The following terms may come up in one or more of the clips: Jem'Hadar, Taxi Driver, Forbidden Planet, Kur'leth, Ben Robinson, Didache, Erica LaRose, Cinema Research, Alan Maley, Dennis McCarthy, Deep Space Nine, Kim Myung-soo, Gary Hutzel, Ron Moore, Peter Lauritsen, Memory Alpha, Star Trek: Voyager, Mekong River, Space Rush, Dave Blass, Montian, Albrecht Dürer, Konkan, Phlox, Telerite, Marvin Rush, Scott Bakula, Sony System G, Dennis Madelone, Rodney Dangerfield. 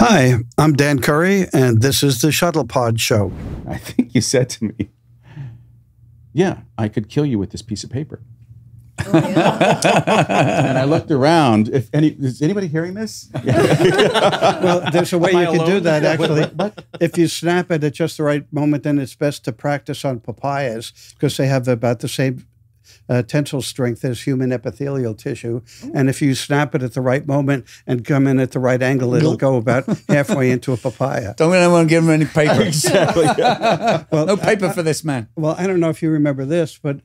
Hi, I'm Dan Curry, and this is The Shuttlepod Show. I think you said to me, yeah, I could kill you with this piece of paper. Oh, yeah. And I looked around. Is anybody hearing this? Yeah. Well, there's a way you can do that, actually. But if you snap it at just the right moment, then it's best to practice on papayas because they have about the same tensile strength as human epithelial tissue. Ooh. And if you snap it at the right moment and come in at the right angle, it'll go about halfway into a papaya. Don't really want to give him any paper. Exactly. Well, no paper for this man. Well, I don't know if you remember this, but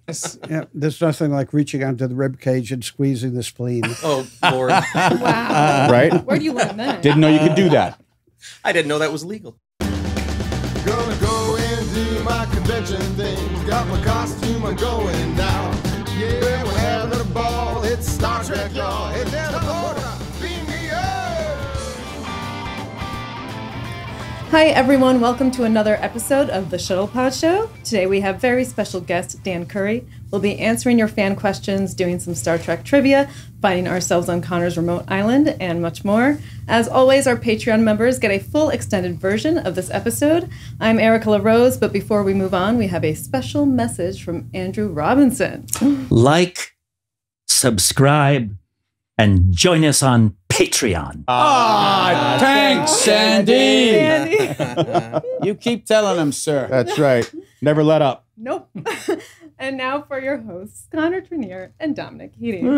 yeah, there's nothing like reaching onto the rib cage and squeezing the spleen. Oh, Lord. Wow. Right? Where do you learn that? Didn't know you could do that. I didn't know that was legal. Gonna go and do my convention thing. Got my costume, I'm going now. Yeah, we're having a ball. It's Star Trek, y'all. Hey, down the border. Beam me up. Hi, everyone. Welcome to another episode of The Shuttlepod Show. Today we have very special guest Dan Curry. We'll be answering your fan questions, doing some Star Trek trivia, finding ourselves on Connor's remote island, and much more. As always, our Patreon members get a full extended version of this episode. I'm Erica LaRose, but before we move on, we have a special message from Andrew Robinson. Like, subscribe, and join us on Patreon. Ah, thanks, Sandy. You keep telling him, sir. That's right. Never let up. Nope. And now for your hosts, Connor Trenier and Dominic Heating. Hey,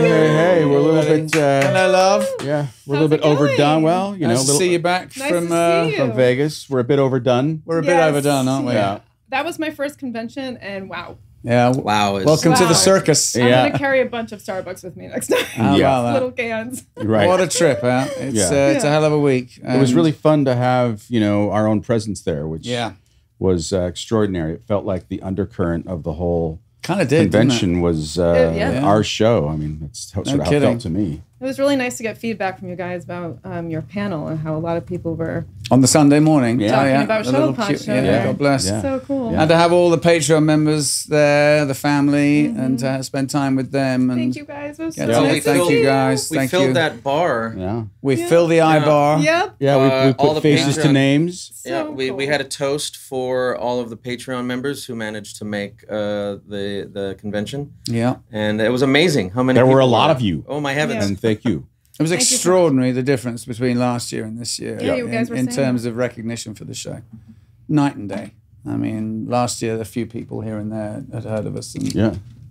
hey, hey. We're a little bit... hello, love. Yeah, we're a little bit overdone. Well, you know... Nice to see you back from Vegas. We're a bit overdone. We're a bit overdone, aren't we? Yeah. That was my first convention, and wow. Yeah. Wow. Welcome to the circus. I'm going to carry a bunch of Starbucks with me next time. Yeah. Little cans. Right. What a trip, huh? It's a hell of a week. It was really fun to have, you know, our own presence there, which... Yeah. Was extraordinary. It felt like the undercurrent of the whole convention was our show. I mean, that's sort of how it felt to me. It was really nice to get feedback from you guys about your panel and how a lot of people were on the Sunday morning talking about Shuttlepod Show. Yeah, God bless. Yeah. So cool. Yeah. And to have all the Patreon members there, the family, and to spend time with them. And thank you guys. It was so nice. Thank you guys. We filled that bar. Yeah, we filled the I-bar. Yep. Yeah, we put all the faces to names. So yeah, we had a toast for all of the Patreon members who managed to make the convention. Yeah, and it was amazing how many. There were a lot of you. Oh my heavens! Yeah. Thank you. It was extraordinary, the difference between last year and this year in terms of recognition for the show. Night and day. I mean, last year, a few people here and there had heard of us. And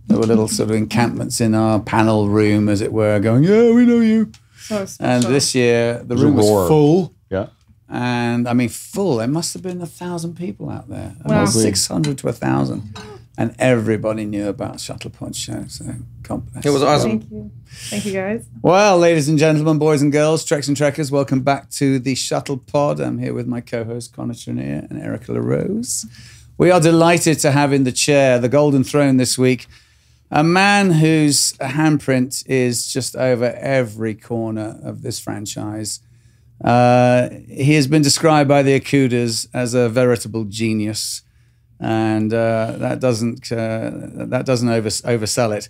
there were little sort of encampments in our panel room, as it were, going, yeah, we know you. So and this year, the room was full. Yeah. And I mean, full. There must have been 1,000 people out there. Wow. 600 to 1,000. And everybody knew about Shuttlepod Show, so God bless. It was awesome. Thank you. Thank you, guys. Well, ladies and gentlemen, boys and girls, Treks and Trekkers, welcome back to The Shuttlepod. I'm here with my co-host, Connor Trenier and Erica LaRose. We are delighted to have in the chair, the golden throne this week, a man whose handprint is just over every corner of this franchise. He has been described by the Akudas as a veritable genius. And that doesn't oversell it.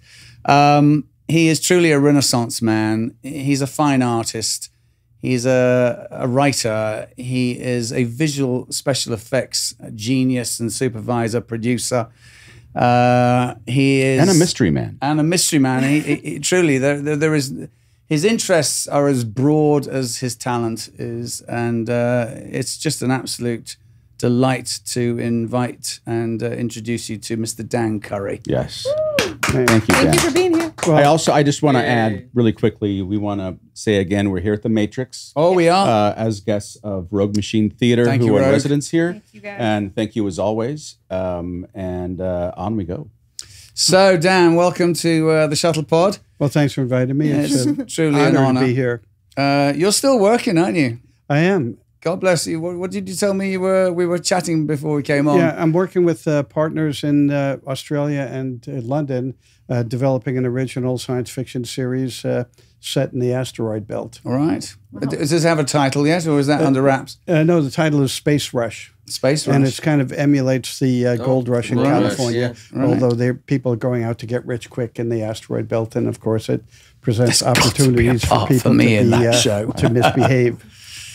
He is truly a Renaissance man. He's a fine artist. He's a writer. He is a visual special effects genius and supervisor, producer. He is and a mystery man. And a mystery man. He truly there is. His interests are as broad as his talent is, and it's just an absolute delight to invite and introduce you to Mr. Dan Curry. Yes. Woo! Thank you, Dan. Thank you for being here. Well, I just want to add really quickly, we want to say again, we're here at the Matrix. Oh, we are. As guests of Rogue Machine Theater, who are residents here. Thank you, guys. And thank you as always. On we go. So, Dan, welcome to the Shuttlepod. Well, thanks for inviting me. It's truly an honor to be here. You're still working, aren't you? I am. God bless you. What did you tell me we were chatting before we came on? Yeah, I'm working with partners in Australia and London, developing an original science fiction series set in the asteroid belt. All right. Wow. Does this have a title yet, or is that under wraps? No, the title is Space Rush. Space Rush. And it kind of emulates the gold rush in California, although people are going out to get rich quick in the asteroid belt, and of course it presents opportunities for people to misbehave.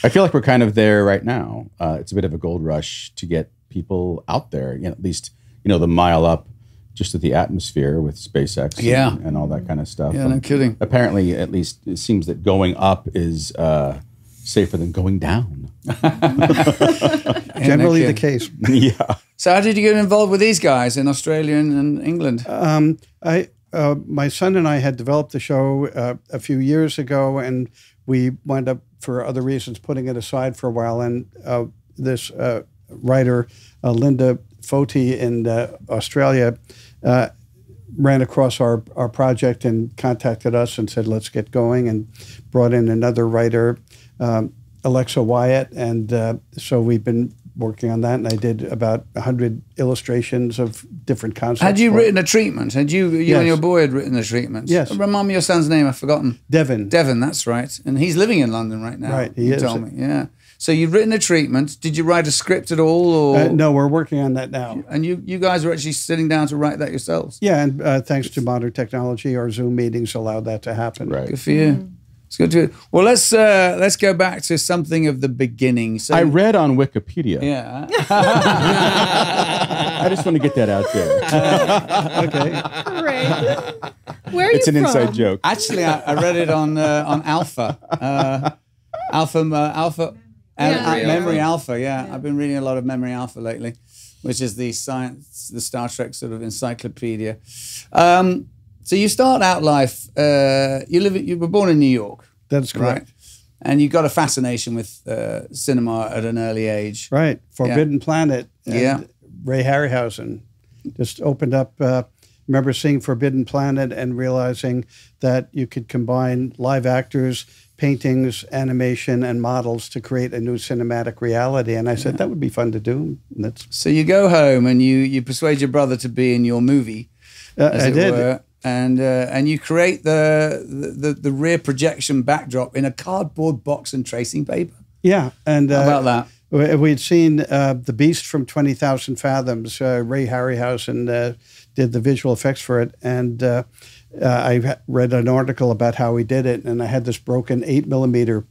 I feel like we're kind of there right now. It's a bit of a gold rush to get people out there, you know, at least, you know, the mile up just to the atmosphere with SpaceX and all that kind of stuff. Yeah, no kidding. Apparently, at least, it seems that going up is safer than going down. Generally the case. Yeah. So how did you get involved with these guys in Australia and England? My son and I had developed the show a few years ago, and we wound up, for other reasons, putting it aside for a while. And this writer, Linda Foti in Australia, ran across our project and contacted us and said, let's get going, and brought in another writer, Alexa Wyatt. And so we've been working on that, and I did about 100 illustrations of different concepts. Had you written a treatment? Had you and your boy had written a treatment? Yes. Remind me your son's name, I've forgotten. Devin. Devin, that's right. And he's living in London right now. Right, he is. You told me, yeah. So you've written a treatment. Did you write a script at all? Or? No, we're working on that now. And you guys are actually sitting down to write that yourselves? Yeah, and thanks to modern technology, our Zoom meetings allowed that to happen. Right. Good for you. Mm-hmm. It's good to. Well, let's go back to something of the beginning. So, I read on Wikipedia. Yeah. I just want to get that out there. Okay. All right. Where are you from? It's an inside joke. Actually, I read it on Alpha. Memory Alpha. Yeah, I've been reading a lot of Memory Alpha lately, which is the Star Trek sort of encyclopedia. So you start out life, you were born in New York. That's correct. Right? And you got a fascination with cinema at an early age. Right, Forbidden Planet. And Ray Harryhausen just opened up, remember seeing Forbidden Planet and realizing that you could combine live actors, paintings, animation, and models to create a new cinematic reality. And I said, that would be fun to do. And that's so you go home and you persuade your brother to be in your movie, as it were. And you create the rear projection backdrop in a cardboard box and tracing paper. Yeah, and how about that? We'd seen The Beast from 20,000 Fathoms. Ray Harryhausen did the visual effects for it, and I read an article about how he did it. And I had this broken 8mm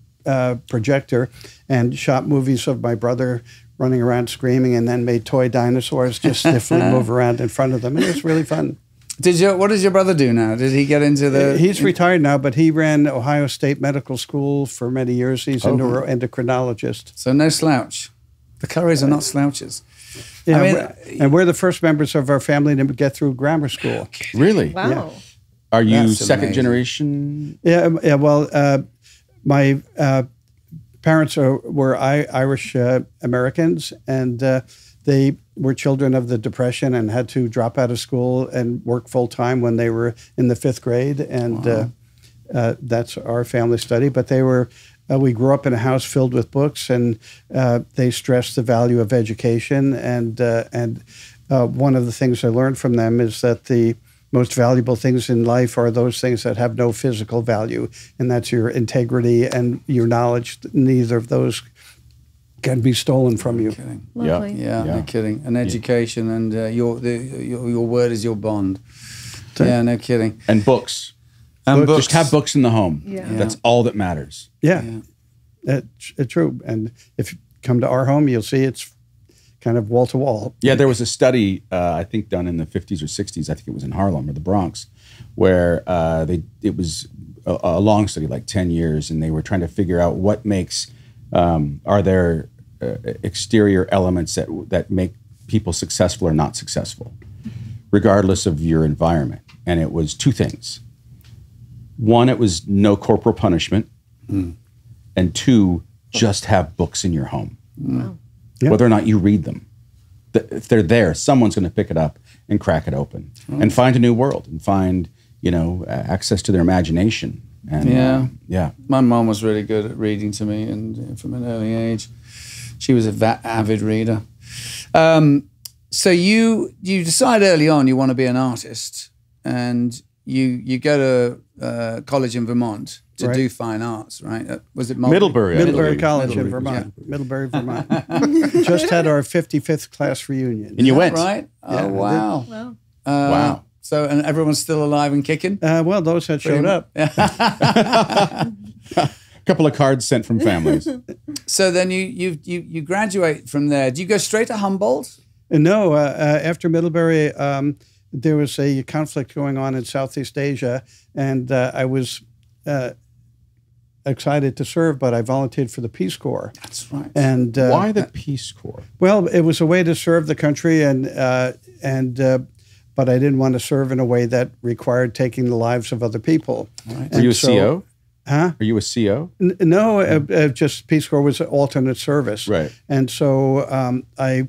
projector and shot movies of my brother running around screaming, and then made toy dinosaurs just stiffly move around in front of them. And it was really fun. What does your brother do now? Did he get into the... He's retired now, but he ran Ohio State Medical School for many years. He's a neuroendocrinologist. So no slouch. The Currys are not slouches. Yeah, we're the first members of our family to get through grammar school. Really? Wow. Yeah. Are you second generation? Yeah, well, my parents were Irish Americans, and they were children of the Depression and had to drop out of school and work full-time when they were in the 5th grade. And that's our family study. But they were, we grew up in a house filled with books, and they stressed the value of education. And one of the things I learned from them is that the most valuable things in life are those things that have no physical value. And that's your integrity and your knowledge. Neither of those can be stolen from you. Lovely. Yeah, no kidding. An education and your word is your bond. Yeah, no kidding. And books. Just have books in the home. Yeah. That's all that matters. Yeah. That's true. And if you come to our home, you'll see it's kind of wall to wall. Yeah, there was a study, I think, done in the 50s or 60s. I think it was in Harlem or the Bronx, where it was a long study, like 10 years, and they were trying to figure out what makes... are there exterior elements that make people successful or not successful, regardless of your environment? And it was two things. One, it was no corporal punishment. Mm. And two, just have books in your home. Wow. Yeah. Whether or not you read them. If they're there, someone's going to pick it up and crack it open and find a new world and find, you know, access to their imagination. And, my mom was really good at reading to me, and from an early age, she was an avid reader. So you decide early on you want to be an artist, and you go to college in Vermont to do fine arts, right? Was it Middlebury College in Vermont? Yeah. Middlebury, Vermont. Just had our 55th class reunion, and you went right. Yeah, oh wow! Wow! Wow! So, and everyone's still alive and kicking? Well, those had showed up. couple of cards sent from families. So then you graduate from there. Do you go straight to Humboldt? No. After Middlebury, there was a conflict going on in Southeast Asia, and I was excited to serve, but I volunteered for the Peace Corps. That's right. And why the Peace Corps? Well, it was a way to serve the country, but I didn't want to serve in a way that required taking the lives of other people. Right. Were you a CO? Huh? Are you a CO? No, just Peace Corps was alternate service. Right. And so I...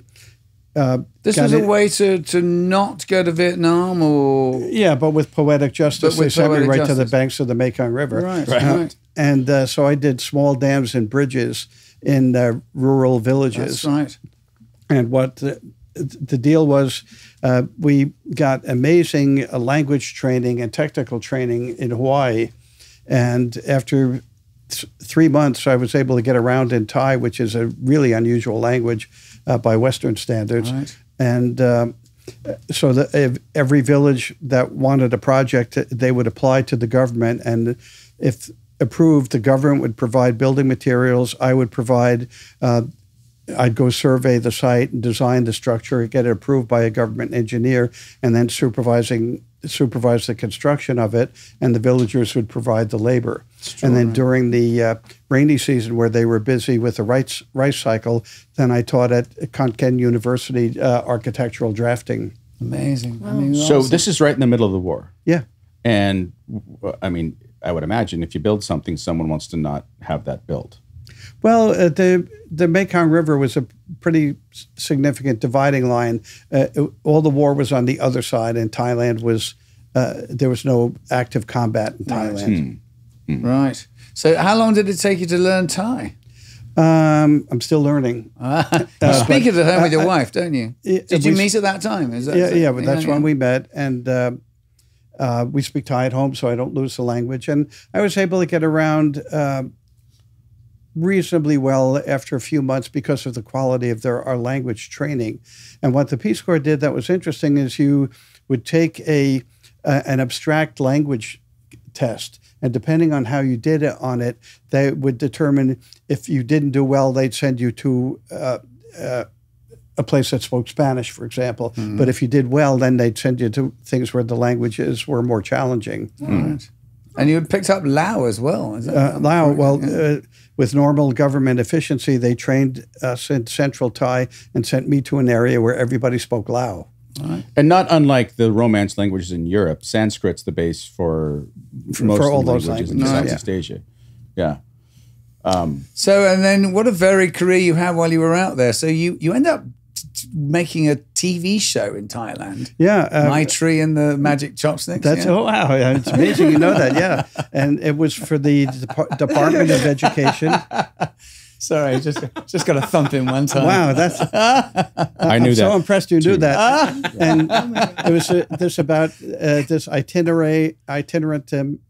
this was a way to not go to Vietnam or... Yeah, but with poetic justice. With they sent me right to the banks of the Mekong River. Right, right. And so I did small dams and bridges in rural villages. That's right. And what... The deal was we got amazing language training and technical training in Hawaii. And after 3 months, I was able to get around in Thai, which is a really unusual language by Western standards. Right. And so if every village that wanted a project, they would apply to the government. And if approved, the government would provide building materials. I would provide... I'd go survey the site and design the structure, get it approved by a government engineer, and then supervise the construction of it, and the villagers would provide the labor. And then during the rainy season where they were busy with the rice cycle, then I taught at Konken University architectural drafting. Amazing. Wow. I mean, so awesome. This is right in the middle of the war. Yeah. And, I mean, I would imagine if you build something, someone wants to not have that built. Well, the Mekong River was a pretty significant dividing line. All the war was on the other side, and Thailand was there was no active combat in Thailand. Right. Mm. Mm. Right. So, how long did it take you to learn Thai? I'm still learning. You speak it at home with your wife, don't you? Did you meet at that time? Is that, yeah, but that's when we met, and we speak Thai at home, so I don't lose the language. And I was able to get around. Reasonably well after a few months because of the quality of our language training. And what the Peace Corps did that was interesting is you would take an abstract language test, and depending on how you did on it, they would determine if you didn't do well, they'd send you to a place that spoke Spanish, for example. Mm. But if you did well, then they'd send you to things where the languages were more challenging. Mm. Right. And you had picked up Lao as well. Is that Lao, well, yeah. With normal government efficiency, they trained us in Central Thai and sent me to an area where everybody spoke Lao. Right. And not unlike the Romance languages in Europe, Sanskrit's the base for most all those languages in Southeast Asia. Yeah. So, and then what a varied career you had while you were out there. So you end up making a TV show in Thailand. Yeah. Maitri and the Magic Chopsticks. That's, yeah. Oh, wow. Yeah, it's amazing you know that, yeah. And it was for the Department of Education. Sorry, just got a thump in one time. Wow, that's... I knew I'm that. I'm so impressed you knew that. And it was this itinerant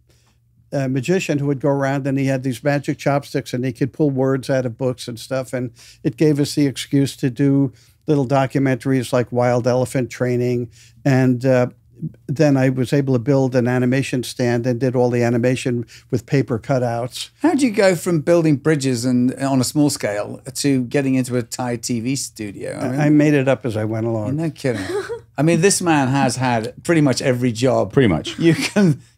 magician who would go around, and he had these magic chopsticks and he could pull words out of books and stuff. And it gave us the excuse to do little documentaries like wild elephant training. And then I was able to build an animation stand and did all the animation with paper cutouts. How did you go from building bridges and on a small scale to getting into a Thai TV studio? I mean, I made it up as I went along. No kidding. I mean, this man has had pretty much every job. Pretty much.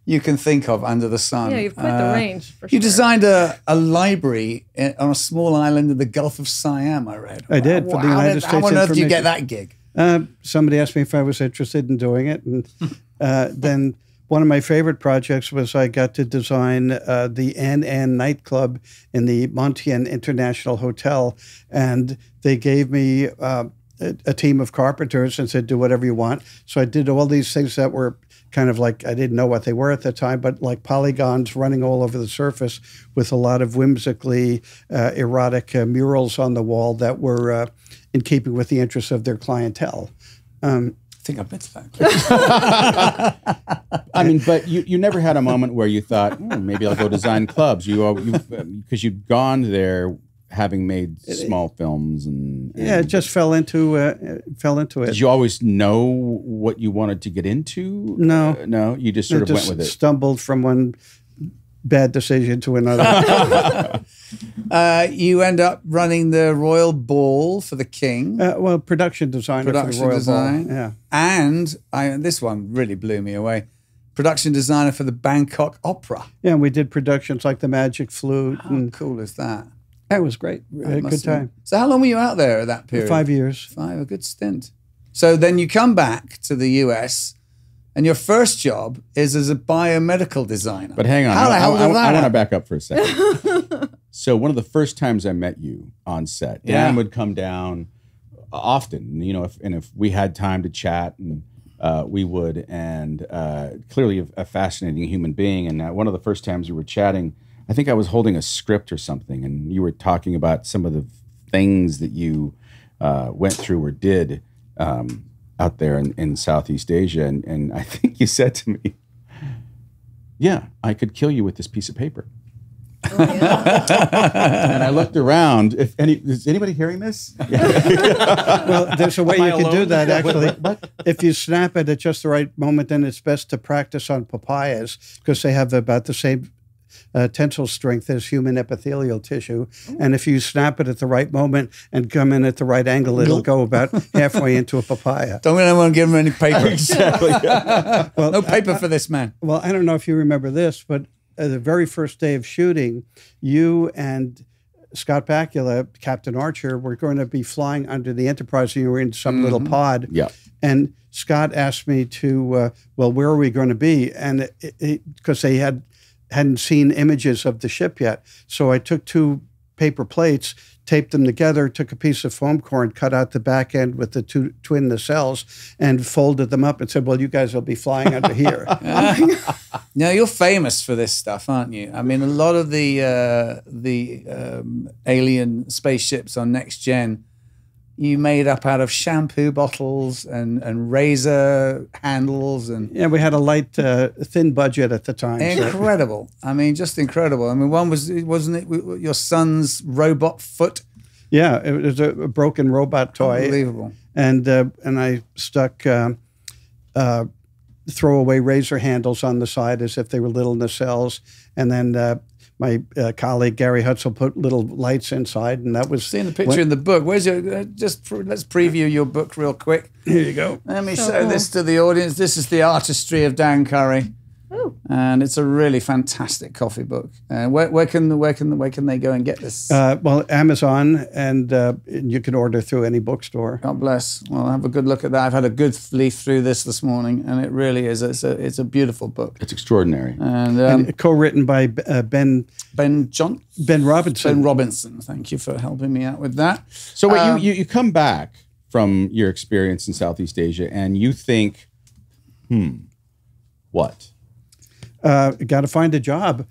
You can think of under the sun. Yeah, you've quite the range, for sure. You designed a library on a small island in the Gulf of Siam, I read. I did, for the United States. How on earth did you get that gig? Somebody asked me if I was interested in doing it. And then one of my favorite projects was I got to design the NN nightclub in the Montian International Hotel. And they gave me a team of carpenters and said, do whatever you want. So I did all these things that were kind of like, I didn't know what they were at the time, but like polygons running all over the surface with a lot of whimsically erotic murals on the wall that were... in keeping with the interests of their clientele. I think I bet that. I mean, but you never had a moment where you thought, maybe I'll go design clubs. Because you'd gone there having made small films. And yeah, it just fell into it. Did you always know what you wanted to get into? No. No, you just sort of went with it. Stumbled from one bad decision to another. You end up running the Royal Ball for the King. Well, production designer for the Royal Ball. Yeah. And this one really blew me away. Production designer for the Bangkok Opera. Yeah, and we did productions like The Magic Flute. How cool is that? That was great. We had a good time. So how long were you out there at that period? 5 years. A good stint. So then you come back to the US and your first job is as a biomedical designer. But hang on. How the hell did that happen? I want to back up for a second. So one of the first times I met you on set, Dan would come down often, you know, if we had time to chat, and we would, and clearly a fascinating human being. And one of the first times we were chatting, I think I was holding a script or something, and you were talking about some of the things that you went through or did out there in Southeast Asia. And I think you said to me, yeah, I could kill you with this piece of paper. Oh, yeah. And I looked around. Is anybody hearing this? Well, there's a way you can do that, actually. What? If you snap it at just the right moment, then it's best to practice on papayas, because they have about the same tensile strength as human epithelial tissue. Ooh. And if you snap it at the right moment and come in at the right angle, it'll go about halfway into a papaya. Don't let anyone give him any paper. Exactly. Well, no paper for this man. Well, I don't know if you remember this, but the very first day of shooting, you and Scott Bakula, Captain Archer, were going to be flying under the Enterprise, and you were in some little pod. Yeah. And Scott asked me to, well, where are we going to be? And because they hadn't seen images of the ship yet. So I took two paper plates, taped them together, took a piece of foam core and cut out the back end with the two twin nacelles and folded them up and said, well, you guys will be flying under here. Now, you're famous for this stuff, aren't you? I mean, a lot of the alien spaceships on Next Gen, you made up out of shampoo bottles and razor handles. And yeah, we had a light, thin budget at the time. Incredible. So. I mean, just incredible. I mean, one was, wasn't it your son's robot foot? Yeah, it was a broken robot toy. Unbelievable. And I stuck throwaway razor handles on the side as if they were little nacelles. And then my colleague, Gary Hutzel, put little lights inside, and that was... Seeing the picture in the book. Where's your... let's preview your book real quick. Here you go. Let me show this to the audience. This is The Artistry of Dan Curry. Ooh. And it's a really fantastic coffee book. Where can they go and get this? Well, Amazon, and you can order through any bookstore. God bless. Well, have a good look at that. I've had a good leaf through this morning, and it really is. It's a beautiful book. It's extraordinary. And co-written by Ben Robinson. Ben Robinson. Thank you for helping me out with that. So wait, you come back from your experience in Southeast Asia, and you think, what? Got to find a job.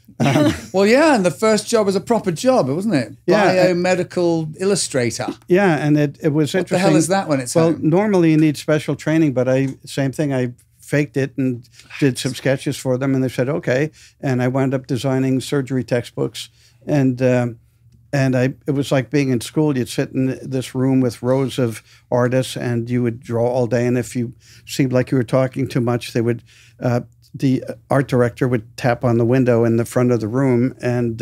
Well, yeah, and the first job was a proper job, wasn't it? Yeah, biomedical illustrator. Yeah, and it was interesting. What the hell is that when it's home? Normally you need special training, but same thing. I faked it and did some sketches for them, and they said okay, and I wound up designing surgery textbooks, and it was like being in school. You'd sit in this room with rows of artists, and you would draw all day. And if you seemed like you were talking too much, they would. The art director would tap on the window in the front of the room, and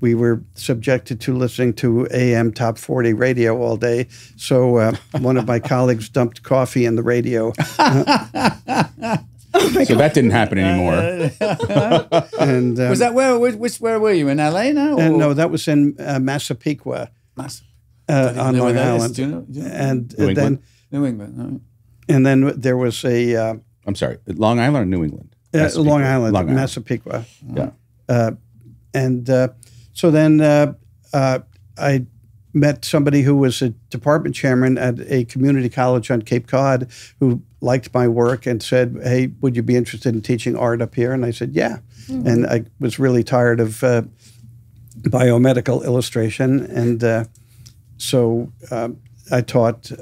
we were subjected to listening to AM Top 40 radio all day. So one of my colleagues dumped coffee in the radio. So that didn't happen anymore. And was that where were you, in LA now? No, that was in Massapequa. On Long Island. And then New England. Right. And then there was a... I'm sorry, Long Island or New England? Long Island, Massapequa. Yeah. So then I met somebody who was a department chairman at a community college on Cape Cod who liked my work and said, hey, would you be interested in teaching art up here? And I said, yeah. Mm-hmm. And I was really tired of biomedical illustration. And so I taught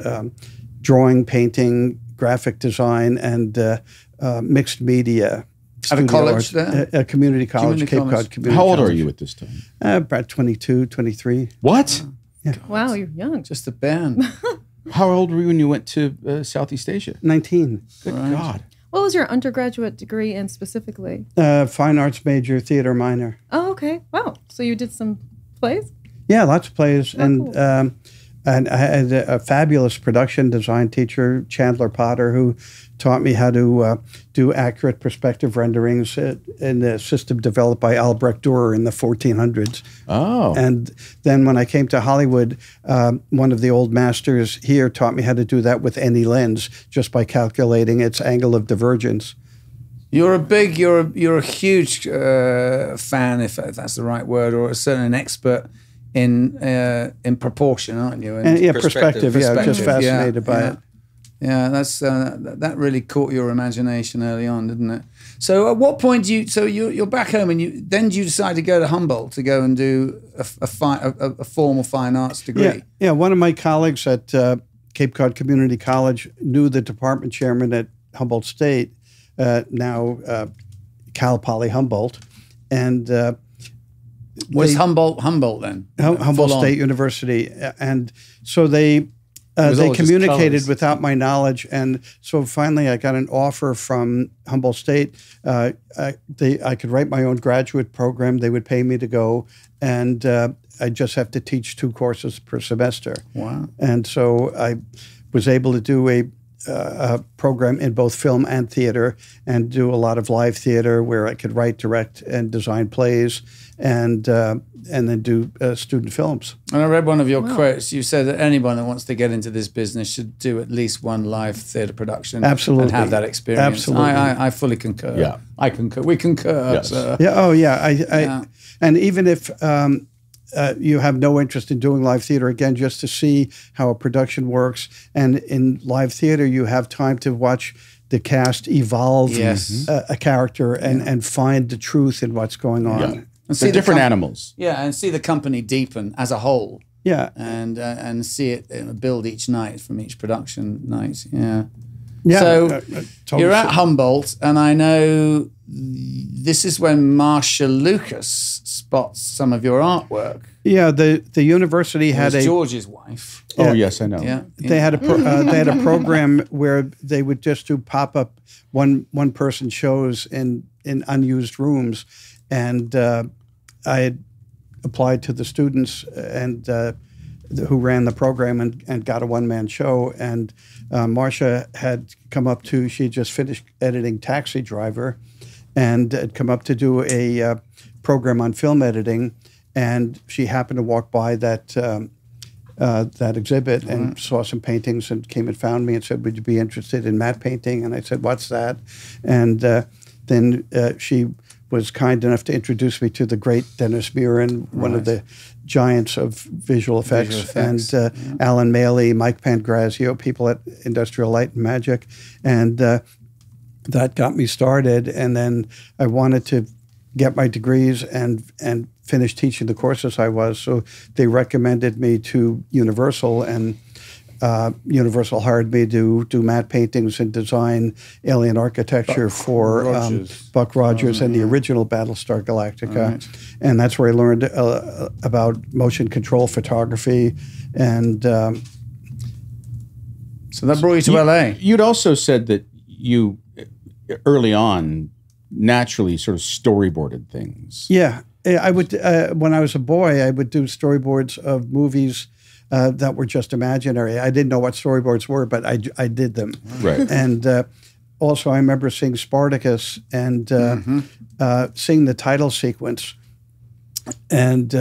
drawing, painting, graphic design, and mixed media. At a college there? A community college, Cape Cod Community College. How old are you at this time? About 22, 23. What? Yeah. Wow, you're young. Just a band. How old were you when you went to Southeast Asia? 19. Good God. What was your undergraduate degree in specifically? Fine arts major, theater minor. Oh, okay. Wow. So you did some plays? Yeah, lots of plays. Oh, and cool. And I had a fabulous production design teacher, Chandler Potter, who taught me how to do accurate perspective renderings in a system developed by Albrecht Dürer in the 1400s. Oh. And then when I came to Hollywood, one of the old masters here taught me how to do that with any lens, just by calculating its angle of divergence. You're a huge fan, if that's the right word, or certainly an expert in proportion, aren't you? And yeah, perspective. Yeah, just fascinated by it. Yeah, that's that really caught your imagination early on, didn't it? So, at what point do you? So you're back home, and then you decide to go to Humboldt to go and do a formal fine arts degree? Yeah, yeah. One of my colleagues at Cape Cod Community College knew the department chairman at Humboldt State, now Cal Poly Humboldt, and. Was Humboldt then? Humboldt State University. And so they communicated without my knowledge. And so finally I got an offer from Humboldt State. I could write my own graduate program. They would pay me to go. And I just have to teach 2 courses per semester. Wow. And so I was able to do a program in both film and theater and do a lot of live theater where I could write, direct, and design plays and then do student films. And I read one of your quotes. You said that anyone that wants to get into this business should do at least one live theater production. Absolutely. And have that experience. Absolutely. I fully concur. Yeah. I concur. We concur. Yes. Yeah. Oh, yeah. I and even if... you have no interest in doing live theater, again, just to see how a production works. And in live theater, you have time to watch the cast evolve a character and find the truth in what's going on. Yeah. And see the different animals. Yeah, and see the company deepen as a whole. Yeah. And see it build each night from each production night. Yeah. Yeah, so totally you're at Humboldt, and I know this is when Marcia Lucas spots some of your artwork. Yeah, the university had a George's wife. Oh yes, I know. Yeah, they had a they had a program where they would just do pop up one person shows in unused rooms, and I had applied to the students and. Who ran the program and got a one-man show. And Marcia had come up to, she just finished editing Taxi Driver and had come up to do a program on film editing. And she happened to walk by that that exhibit and saw some paintings and came and found me and said, would you be interested in matte painting? And I said, what's that? And then she was kind enough to introduce me to the great Dennis Muren, one of the giants of visual effects. And Alan Maley, Mike Pangrazio, people at Industrial Light and Magic. And that got me started. And then I wanted to get my degrees and finish teaching the courses I was. So they recommended me to Universal, and Universal hired me to do matte paintings and design alien architecture for Buck Rogers and the original Battlestar Galactica. Right. And that's where I learned about motion control photography. And so that brought you to LA. You'd also said that you, early on, naturally sort of storyboarded things. Yeah. I would, when I was a boy, I would do storyboards of movies that were just imaginary. I didn't know what storyboards were, but I did them. Right. And also I remember seeing Spartacus and seeing the title sequence, and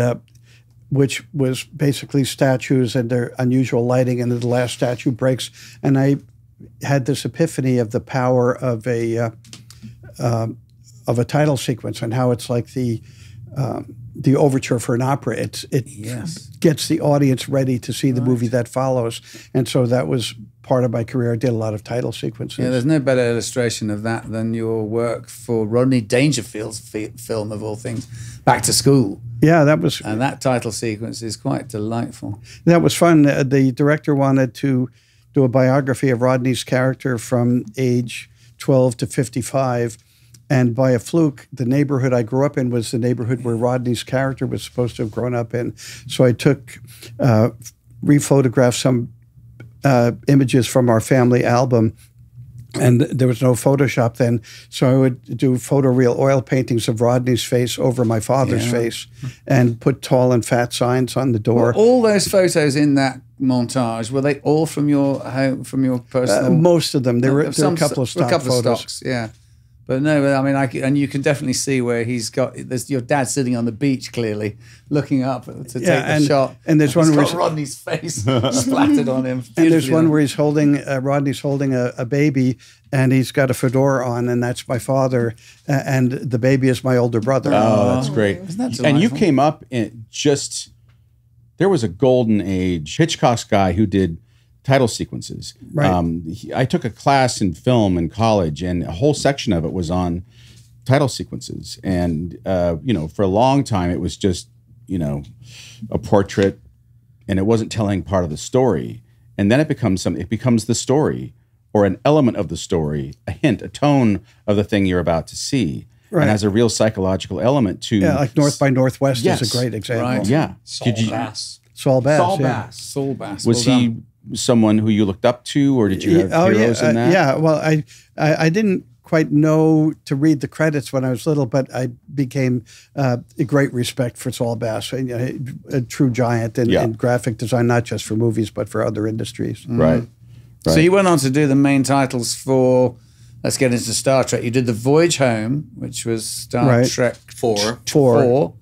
which was basically statues and their unusual lighting, and the last statue breaks. And I had this epiphany of the power of a title sequence and how it's like the overture for an opera. It gets the audience ready to see the movie that follows. And so that was part of my career. I did a lot of title sequences. Yeah, there's no better illustration of that than your work for Rodney Dangerfield's film, of all things, Back to School. Yeah, that was... And that title sequence is quite delightful. That was fun. The director wanted to do a biography of Rodney's character from age 12 to 55. And by a fluke, the neighborhood I grew up in was the neighborhood where Rodney's character was supposed to have grown up in. So I took, re-photographed some images from our family album And there was no Photoshop then, so I would do photoreal oil paintings of Rodney's face over my father's face and put tall and fat signs on the door. Were all those photos in that montage, were they all from your home, from your personal? Most of them. There were a couple of stock photos. Yeah. But no, I mean, and you can definitely see where he's got, there's your dad sitting on the beach, clearly, looking up to take the shot. And there's one where Rodney's face splattered on him. And there's one where he's holding, Rodney's holding a baby, and he's got a fedora on, and that's my father, and the baby is my older brother. Oh, that's great. Isn't that delightful? And you came up in just, there was a golden age Hitchcock's guy who did title sequences. Right. I took a class in film in college, and a whole section of it was on title sequences. And, you know, for a long time, it was just, you know, a portrait, and it wasn't telling part of the story. And then it becomes something, it becomes the story or an element of the story, a hint, a tone of the thing you're about to see. Right. And has a real psychological element to... Yeah, like North by Northwest is a great example. Right. Yeah. Saul Bass. Was he someone who you looked up to, or did you have heroes in that? Yeah, well, I didn't quite know to read the credits when I was little, but I became a great respect for Saul Bass, a true giant in graphic design, not just for movies, but for other industries. Mm. Right. So you went on to do the main titles for, let's get into Star Trek. You did The Voyage Home, which was Star Trek 4.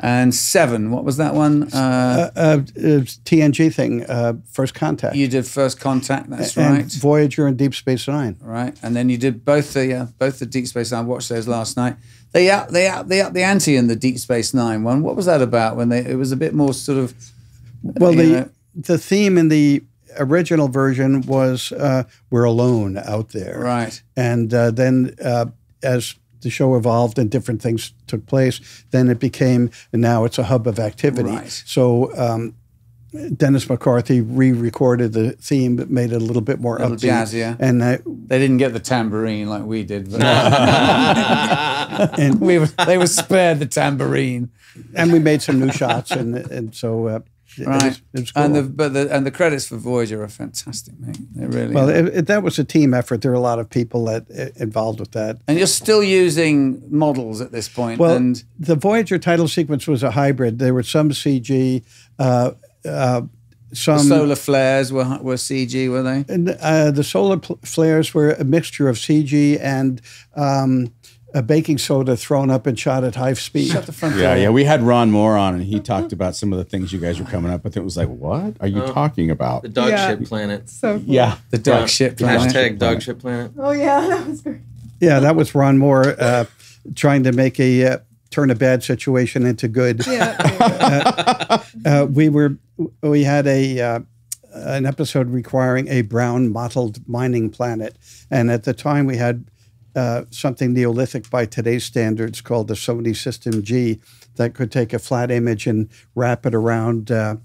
And 7, what was that one? TNG thing, First Contact. You did First Contact, that's right. And Voyager and Deep Space Nine. Right, and then you did both the Deep Space Nine. I watched those last night. They upped the ante in the Deep Space Nine one. What was that about? When it was a bit more sort of. Well, the theme in the original version was we're alone out there, right? And then as the show evolved and different things took place, then it became, and now it's a hub of activity. Right. So Dennis McCarthy re-recorded the theme, but made it a little bit more upbeat. Jazz, yeah. And they didn't get the tambourine like we did. But and they were spared the tambourine. And we made some new shots, and so. Right, it was cool. and the credits for Voyager are fantastic, mate. They really. Well, that was a team effort. There are a lot of people that involved with that. And you're still using models at this point. Well, and the Voyager title sequence was a hybrid. There were some CG, some solar flares were CG, were they? And, the solar flares were a mixture of CG and. A baking soda thrown up and shot at high speed. Shut the front door. Yeah. We had Ron Moore on, and he talked about some of the things you guys were coming up with. It was like, what are you talking about? The dog shit planet. So cool. Yeah, the dog shit planet. Hashtag dog shit planet. Oh yeah, that was great. Yeah, that was Ron Moore trying to make a turn a bad situation into good. Yeah. We had an episode requiring a brown mottled mining planet, and at the time we had. Something Neolithic by today's standards called the Sony System G that could take a flat image and wrap it around a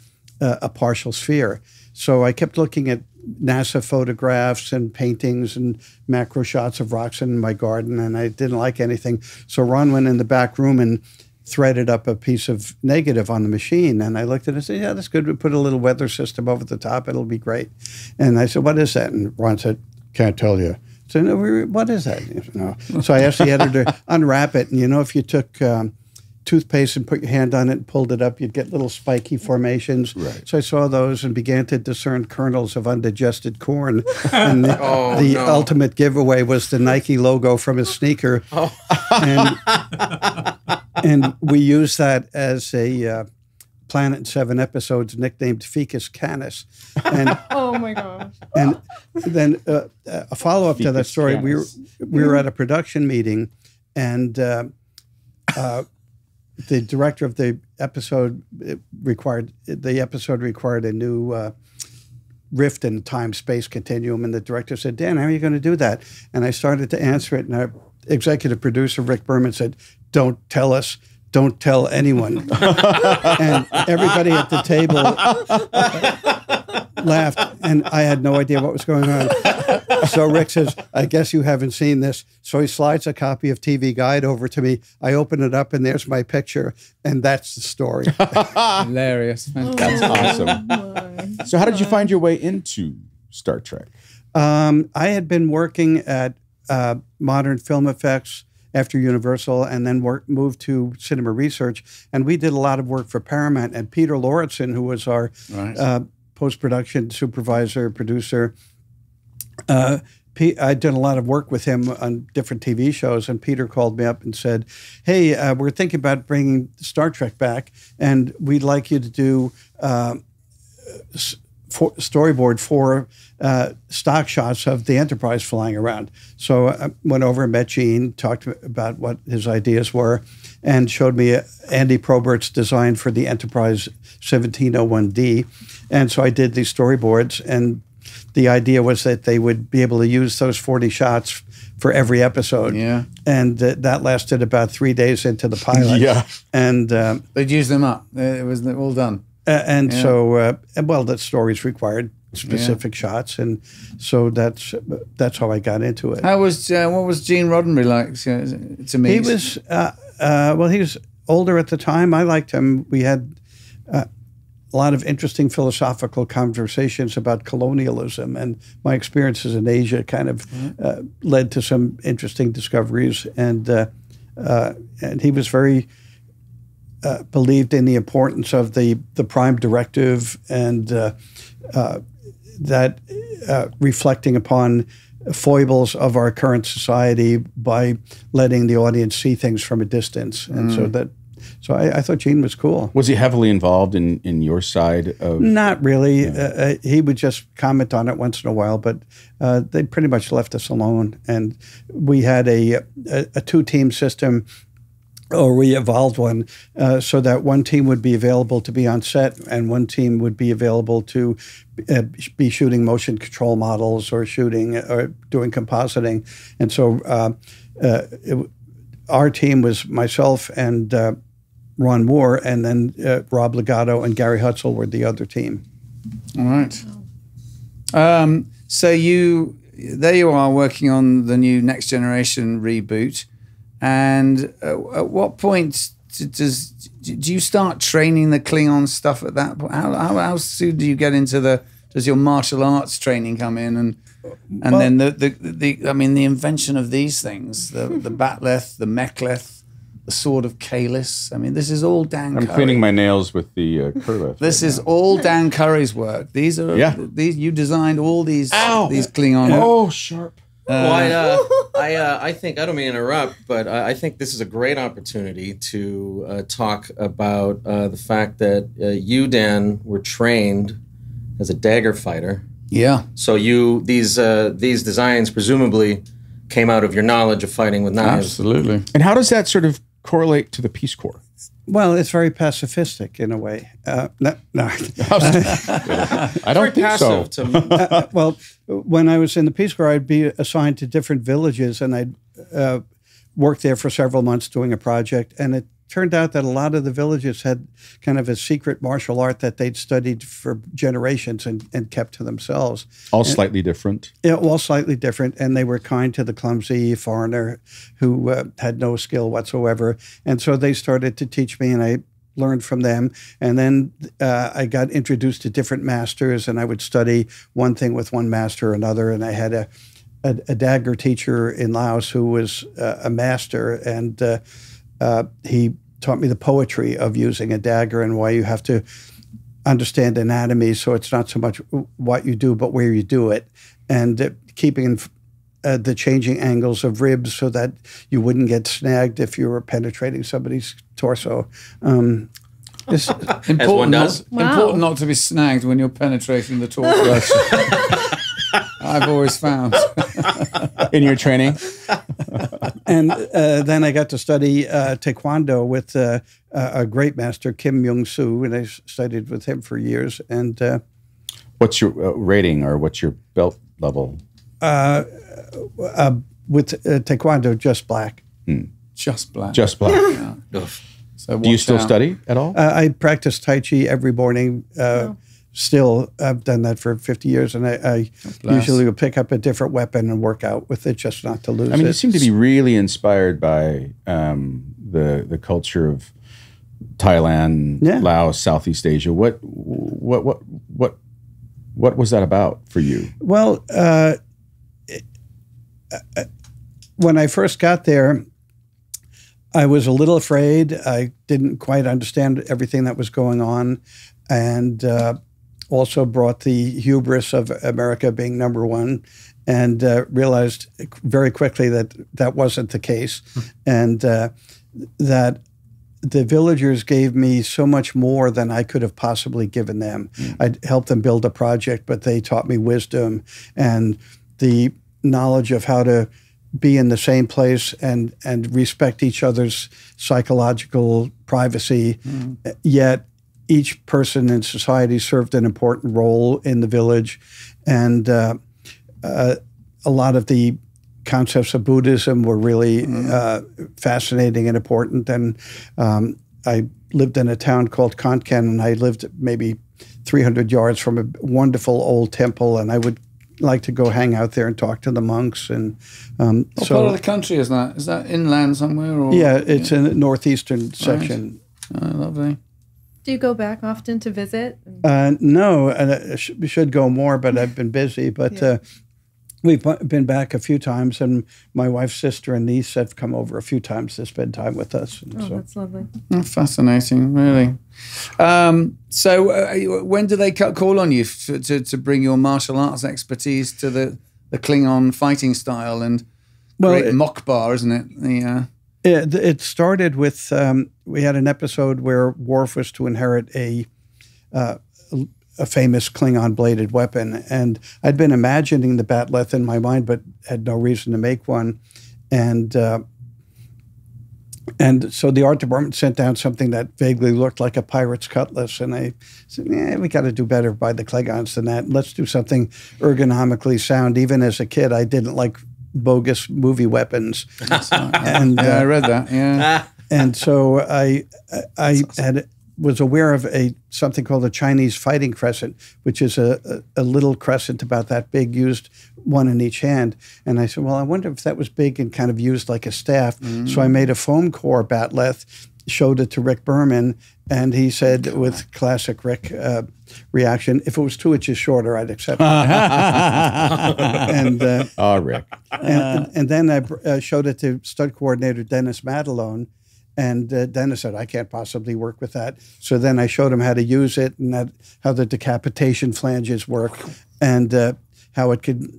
partial sphere. So I kept looking at NASA photographs and paintings and macro shots of rocks in my garden, and I didn't like anything. So Ron went in the back room and threaded up a piece of negative on the machine, and I looked at it and said, yeah, that's good. We put a little weather system over the top. It'll be great. And I said, what is that? And Ron said, can't tell you. So, no, what is that? No. So I asked the editor to unwrap it. And, you know, if you took toothpaste and put your hand on it and pulled it up, you'd get little spiky formations. Right. So I saw those and began to discern kernels of undigested corn. And the ultimate giveaway was the Nike logo from his sneaker. Oh. And we used that as a... planet in 7 episodes nicknamed Ficus Canis. And, oh my gosh. And then a follow-up to that story, we were at a production meeting, and the director of the episode required a new rift in the time-space continuum, and the director said, Dan, how are you going to do that? And I started to answer it, and our executive producer, Rick Berman, said, don't tell us. Don't tell anyone. And everybody at the table laughed, and I had no idea what was going on. So Rick says, I guess you haven't seen this. So he slides a copy of TV Guide over to me. I open it up, and there's my picture, and that's the story. Hilarious. That's awesome. So how did you find your way into Star Trek? I had been working at Modern Film Effects after Universal, and then moved to Cinema Research. And we did a lot of work for Paramount. And Peter Lauritsen, who was our post-production supervisor, producer, I did a lot of work with him on different TV shows. And Peter called me up and said, hey, we're thinking about bringing Star Trek back, and we'd like you to do storyboard for stock shots of the Enterprise flying around. So I went over and met Gene, talked about what his ideas were, and showed me Andy Probert's design for the Enterprise 1701D. And so I did these storyboards, and the idea was that they would be able to use those 40 shots for every episode. Yeah. And that lasted about 3 days into the pilot. Yeah. And they'd use them up. It was all done. And so, well, the stories required specific shots, and so that's how I got into it. How was what was Gene Roddenberry like to me? He was well, he was older at the time. I liked him. We had a lot of interesting philosophical conversations about colonialism, and my experiences in Asia kind of led to some interesting discoveries. And he was very believed in the importance of the prime directive, and that reflecting upon foibles of our current society by letting the audience see things from a distance. And so I thought Gene was cool. Was he heavily involved in your side of? Not really. He would just comment on it once in a while, but they pretty much left us alone. And we had a two-team system, or we evolved one, so that one team would be available to be on set, and one team would be available to be shooting motion control models or shooting or doing compositing. And so our team was myself and Ron Moore, and then Rob Legato and Gary Hutzel were the other team. All right. So there you are, working on the new Next Generation reboot. And at what point do you start training the Klingon stuff at that point? How soon do you get into does your martial arts training come in? And well, then the I mean, the invention of these things, the Bat'leth, the Mek'leth, the Sword of Kalis. I mean, this is all Dan Curry. I'm cleaning my nails with the Kur'leth. This is all Dan Curry's work. These are, these, you designed all these Klingon. Oh, sharp. Well, I think, I don't mean to interrupt, but I think this is a great opportunity to talk about the fact that you, Dan, were trained as a dagger fighter. Yeah. So these designs presumably came out of your knowledge of fighting with knives. Absolutely. And how does that sort of correlate to the Peace Corps? Well, it's very pacifistic in a way. No. I don't think so. Well, when I was in the Peace Corps, I'd be assigned to different villages, and I'd work there for several months doing a project. And it turned out that a lot of the villages had kind of a secret martial art that they'd studied for generations and kept to themselves. All slightly different. Yeah, all slightly different. And they were kind to the clumsy foreigner who had no skill whatsoever. And so they started to teach me, and I learned from them. And then I got introduced to different masters, and I would study one thing with one master or another. And I had a dagger teacher in Laos who was a master, and he taught me the poetry of using a dagger and why you have to understand anatomy, so it's not so much what you do but where you do it, and keeping the changing angles of ribs so that you wouldn't get snagged if you were penetrating somebody's torso. It's important, as one does. Important not to be snagged when you're penetrating the torso. I've always found. In your training? And then I got to study Taekwondo with a great master, Kim Myung-soo, and I studied with him for years. And what's your rating, or what's your belt level? With Taekwondo, just black. Hmm. Just black. Just black. Yeah. Yeah. So do you still study at all? I practice Tai Chi every morning. Still, I've done that for 50 years, and I usually will pick up a different weapon and work out with it just not to lose it. I mean, you seem to be really inspired by the culture of Thailand, Laos, Southeast Asia. What was that about for you? Well, when I first got there, I was a little afraid. I didn't quite understand everything that was going on, and also brought the hubris of America being number one, and realized very quickly that that wasn't the case, and that the villagers gave me so much more than I could have possibly given them. I helped them build a project, but they taught me wisdom and the knowledge of how to be in the same place and respect each other's psychological privacy. Yet each person in society served an important role in the village. And a lot of the concepts of Buddhism were really fascinating and important. And I lived in a town called Konkan, and I lived maybe 300 yards from a wonderful old temple, and I would like to go hang out there and talk to the monks. And what part of the country is that? Is that inland somewhere? Or? Yeah, it's in the northeastern section. Oh, lovely. Do you go back often to visit? No, and I should go more, but I've been busy. But we've been back a few times, and my wife's sister and niece have come over a few times to spend time with us. And that's lovely. Fascinating, really. So when do they call on you to bring your martial arts expertise to the Klingon fighting style and great Mokbar, isn't it? It started with, we had an episode where Worf was to inherit a famous Klingon bladed weapon. And I'd been imagining the Bat'leth in my mind, but had no reason to make one. And so the art department sent down something that vaguely looked like a pirate's cutlass. And I said, we got to do better by the Klingons than that. Let's do something ergonomically sound. Even as a kid, I didn't like bogus movie weapons. And I read that, yeah. And so I was aware of something called a Chinese fighting crescent, which is a little crescent about that big, used one in each hand. And I said, well, I wonder if that was big and kind of used like a staff. So I made a foam core Bat'leth, showed it to Rick Berman, and he said, with classic Rick reaction, if it was 2 inches shorter, I'd accept it. And, oh, Rick. And then I showed it to stud coordinator Dennis Madelone, and Dennis said, I can't possibly work with that. So then I showed him how to use it and how the decapitation flanges work and how it could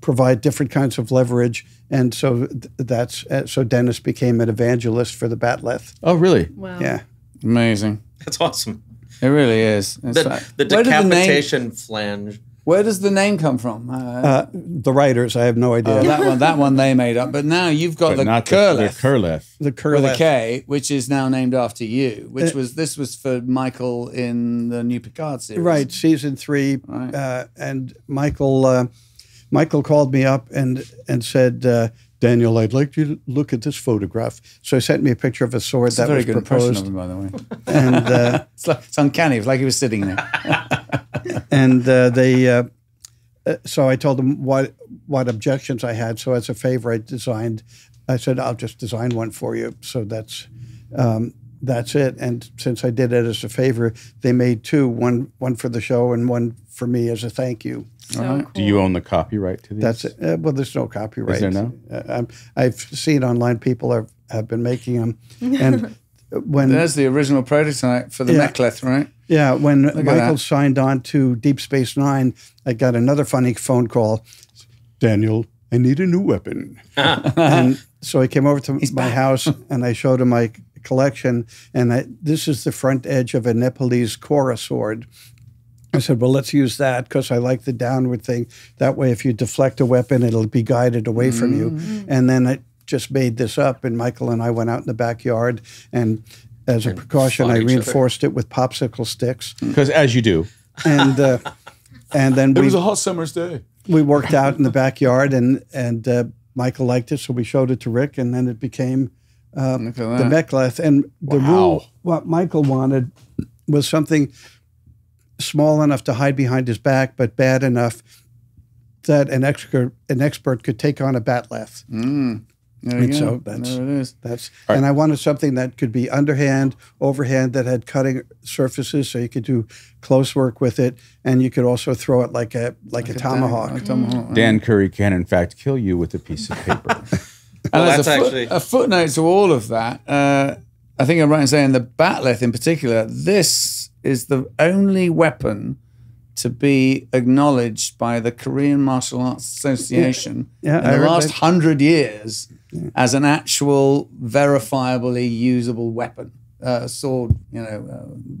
provide different kinds of leverage. And so so Dennis became an evangelist for the Bat'leth. Oh, really? Wow. Yeah. Amazing. That's awesome. It really is. The decapitation flange. Where does the name come from? The writers, I have no idea. Oh, that one they made up. But now you've got the Kur'leth. The Kur'leth. With a K, which is now named after you, which was for Michael in the new Picard series. Right, season 3. Right. And Michael called me up and said, Daniel, I'd like you to look at this photograph. So he sent me a picture of a sword that was proposed. That's a very good impression of him, by the way. And, it's uncanny. It's like he was sitting there. And so I told him what objections I had. So as a favor, I said, I'll just design one for you. So that's it. And since I did it as a favor, they made two, one for the show and one for me as a thank you. So cool. Do you own the copyright to these? That's it. Well, there's no copyright. Is there no? I've seen online people have been making them. And there's the original prototype for the Mek'leth, right? Yeah. When Michael signed on to Deep Space Nine, I got another funny phone call. Daniel, I need a new weapon. And so I came over to my house and I showed him my collection. And this is the front edge of a Nepalese Kora sword. I said, well, let's use that because I like the downward thing. That way, if you deflect a weapon, it'll be guided away from you. And then I just made this up, and Michael and I went out in the backyard, and as a precaution, I reinforced it with popsicle sticks. Because as you do. And, it was a hot summer's day. We worked out in the backyard, and Michael liked it, so we showed it to Rick, and then it became the Mek'leth. And the rule, what Michael wanted was something small enough to hide behind his back, but bad enough that an expert could take on a Bat'leth. And so that's there it is. That's right. And I wanted something that could be underhand, overhand, that had cutting surfaces, so you could do close work with it, and you could also throw it like a tomahawk. Dan Curry can, in fact, kill you with a piece of paper. Well, and that's a footnote to all of that. I think I'm right in saying the Bat'leth in particular, this is the only weapon to be acknowledged by the Korean Martial Arts Association in the last 100 years as an actual verifiably usable weapon, sword,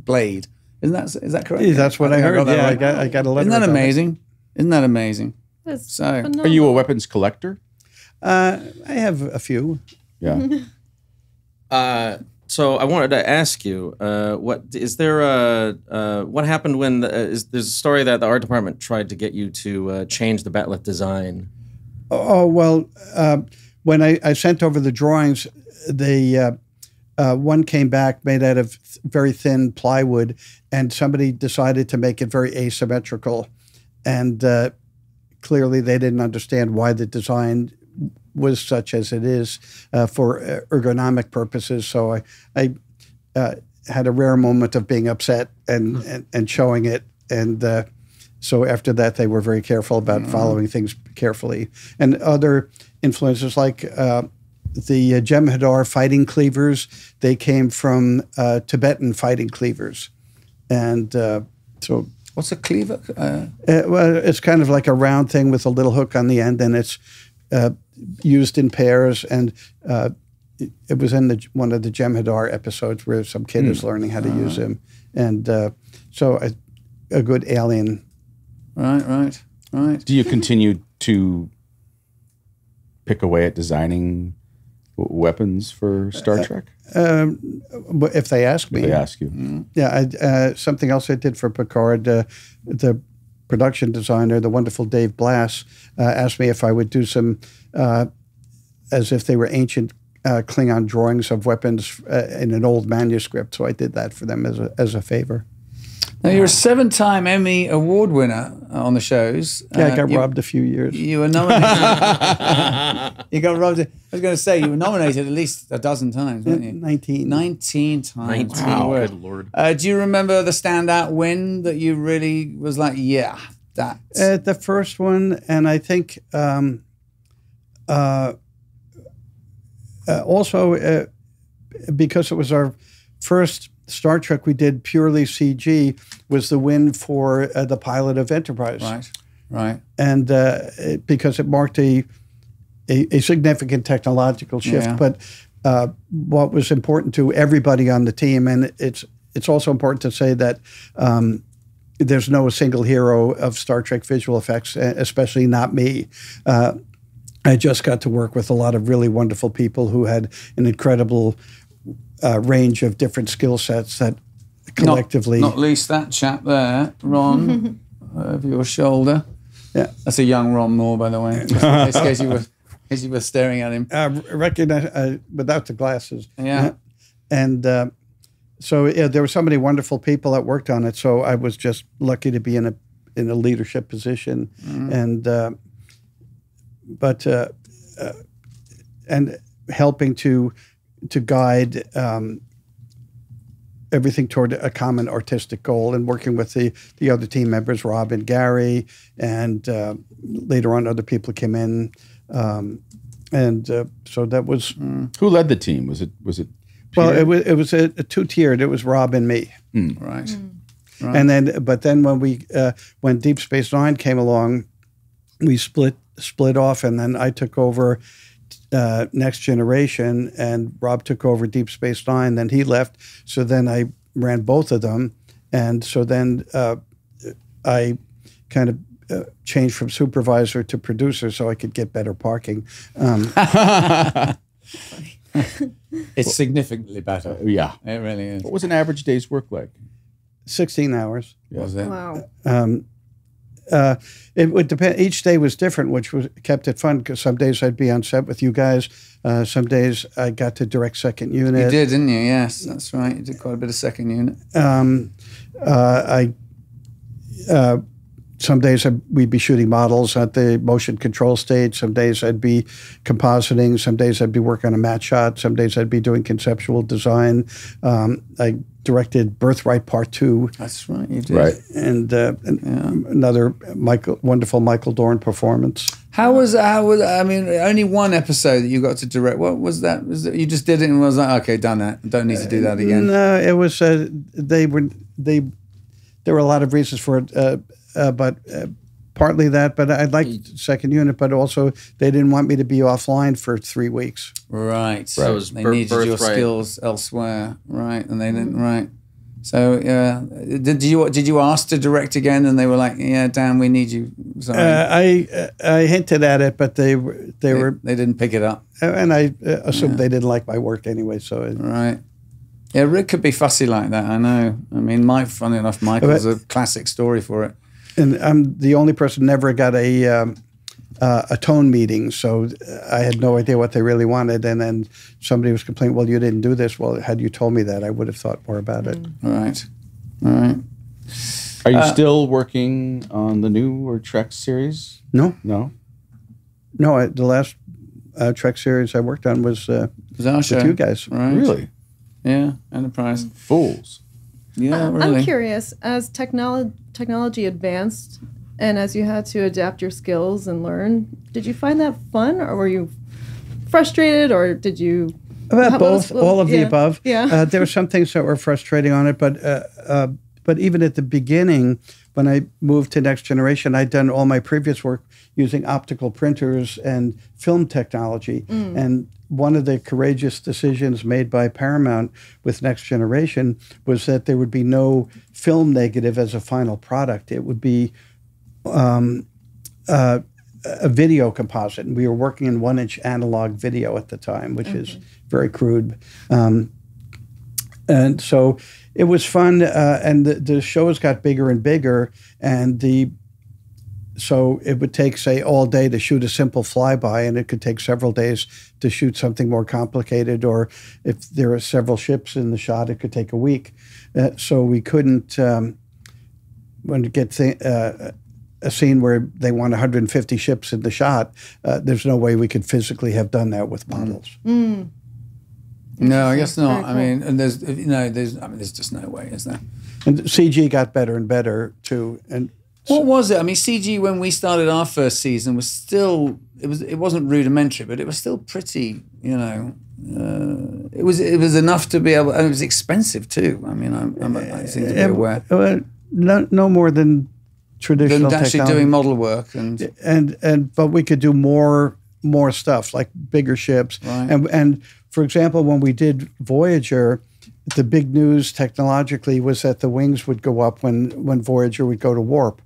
blade. Is that correct? Yeah, that's what I heard. Yeah, right. I got a letter. Isn't that amazing? Isn't that amazing? That's so phenomenal. Are you a weapons collector? I have a few. Yeah. So I wanted to ask you, what happened when there's a story that the art department tried to get you to change the Bat'leth design? Oh, well, when I sent over the drawings, the one came back made out of very thin plywood, and somebody decided to make it very asymmetrical, and clearly they didn't understand why the design was such as it is for ergonomic purposes. So I had a rare moment of being upset and showing it. And so after that, they were very careful about following things carefully. And other influences like the Jem'Hadar fighting cleavers, they came from Tibetan fighting cleavers. And so... What's a cleaver? Well, it's kind of like a round thing with a little hook on the end, and it's used in pairs, and it was in one of the Jem'Hadar episodes where some kid is learning how to use him, and so a good alien. Right. Do you continue to pick away at designing weapons for Star Trek? If they ask me. If they ask you. Yeah. Something else I did for Picard, the production designer, the wonderful Dave Blass, asked me if I would do some, as if they were ancient Klingon drawings of weapons in an old manuscript. So I did that for them as a favor. Now, you're a 7-time Emmy Award winner on the shows. Yeah, I got robbed a few years. You were nominated. You got robbed. I was going to say, you were nominated at least a dozen times, weren't you? 19. 19 times. 19. Wow. Good Lord. Do you remember the standout win that you really was like, yeah, that? The first one, and I think also because it was our first Star Trek we did purely CG, was the win for the pilot of Enterprise. Right. And because it marked a significant technological shift, but what was important to everybody on the team, and it's also important to say that there's no single hero of Star Trek visual effects, especially not me. I just got to work with a lot of really wonderful people who had an incredible range of different skill sets that collectively... Not least that chap there, Ron, over your shoulder. Yeah. That's a young Ron Moore, by the way, in case you were staring at him. I recognize, without the glasses. Yeah. And so there were so many wonderful people that worked on it, so I was just lucky to be in a leadership position. And and helping to guide everything toward a common artistic goal, and working with the other team members, Rob and Gary, and later on other people came in. So that was... Who led the team? Was it Peter? Well, it was a two-tiered. It was Rob and me. Right. And then, but then when Deep Space Nine came along, we split off, and then I took over Next Generation, and Rob took over Deep Space Nine, then he left. So then I ran both of them. And so then I kind of changed from supervisor to producer so I could get better parking. It's significantly better. Yeah. It really is. What was an average day's work like? 16 hours. Yeah. Was it? Wow. It would depend. Each day was different, which kept it fun, because some days I'd be on set with you guys. Some days I got to direct second unit. You did, didn't you? Yes, that's right. You did quite a bit of second unit. I some days we'd be shooting models at the motion control stage. Some days I'd be compositing. Some days I'd be working on a matte shot. Some days I'd be doing conceptual design. I directed Birthright Part 2. That's right, you did. Right. And another wonderful Michael Dorn performance. How was, I mean, only one episode that you got to direct. What was that? You just did it and was like, okay, done that. Don't need to do that again. No, it was, there were a lot of reasons for it, but partly that, but I liked Second Unit, but also they didn't want me to be offline for 3 weeks. Right. So they needed your skills elsewhere. Right. And they didn't, right. So did you ask to direct again, and they were like, "Yeah, Dan, we need you." I hinted at it, but they didn't pick it up, and I assumed they didn't like my work anyway. So right, yeah, Rick could be fussy like that. I know. I mean, funny enough, Michael's a classic story for it. And I'm the only person never got a tone meeting, so I had no idea what they really wanted. And then somebody was complaining, well, you didn't do this. Well, had you told me that, I would have thought more about it. All right. Are you still working on the new Trek series? No, the last Trek series I worked on was our show with you guys. Right. Really? Yeah, Enterprise. Fools. Yeah, really. I'm curious, as technology advanced, and as you had to adapt your skills and learn, did you find that fun, or were you frustrated, or did you? About both, all of the above. Yeah. There were some things that were frustrating on it, but even at the beginning, when I moved to Next Generation, I'd done all my previous work using optical printers and film technology. Mm. And one of the courageous decisions made by Paramount with Next Generation was that there would be no film negative as a final product. It would be a video composite, and we were working in 1-inch analog video at the time, which is very crude. And so it was fun, and the shows got bigger and bigger, and so it would take, say, all day to shoot a simple flyby, and it could take several days to shoot something more complicated, or if there are several ships in the shot, it could take a week. So we couldn't a scene where they want 150 ships in the shot, there's no way we could physically have done that with models. Mm. No, I guess not. Cool. I mean, and there's just no way, is there? And CG got better and better too. And what was it? I mean, CG when we started our first season was still it wasn't rudimentary, but it was still pretty. You know, it was enough to be able, and it was expensive too. I mean, I seem to be aware. No more than traditional technology. Actually doing model work and but we could do more stuff like bigger ships. Right. And for example, when we did Voyager, the big news technologically was that the wings would go up when Voyager would go to warp.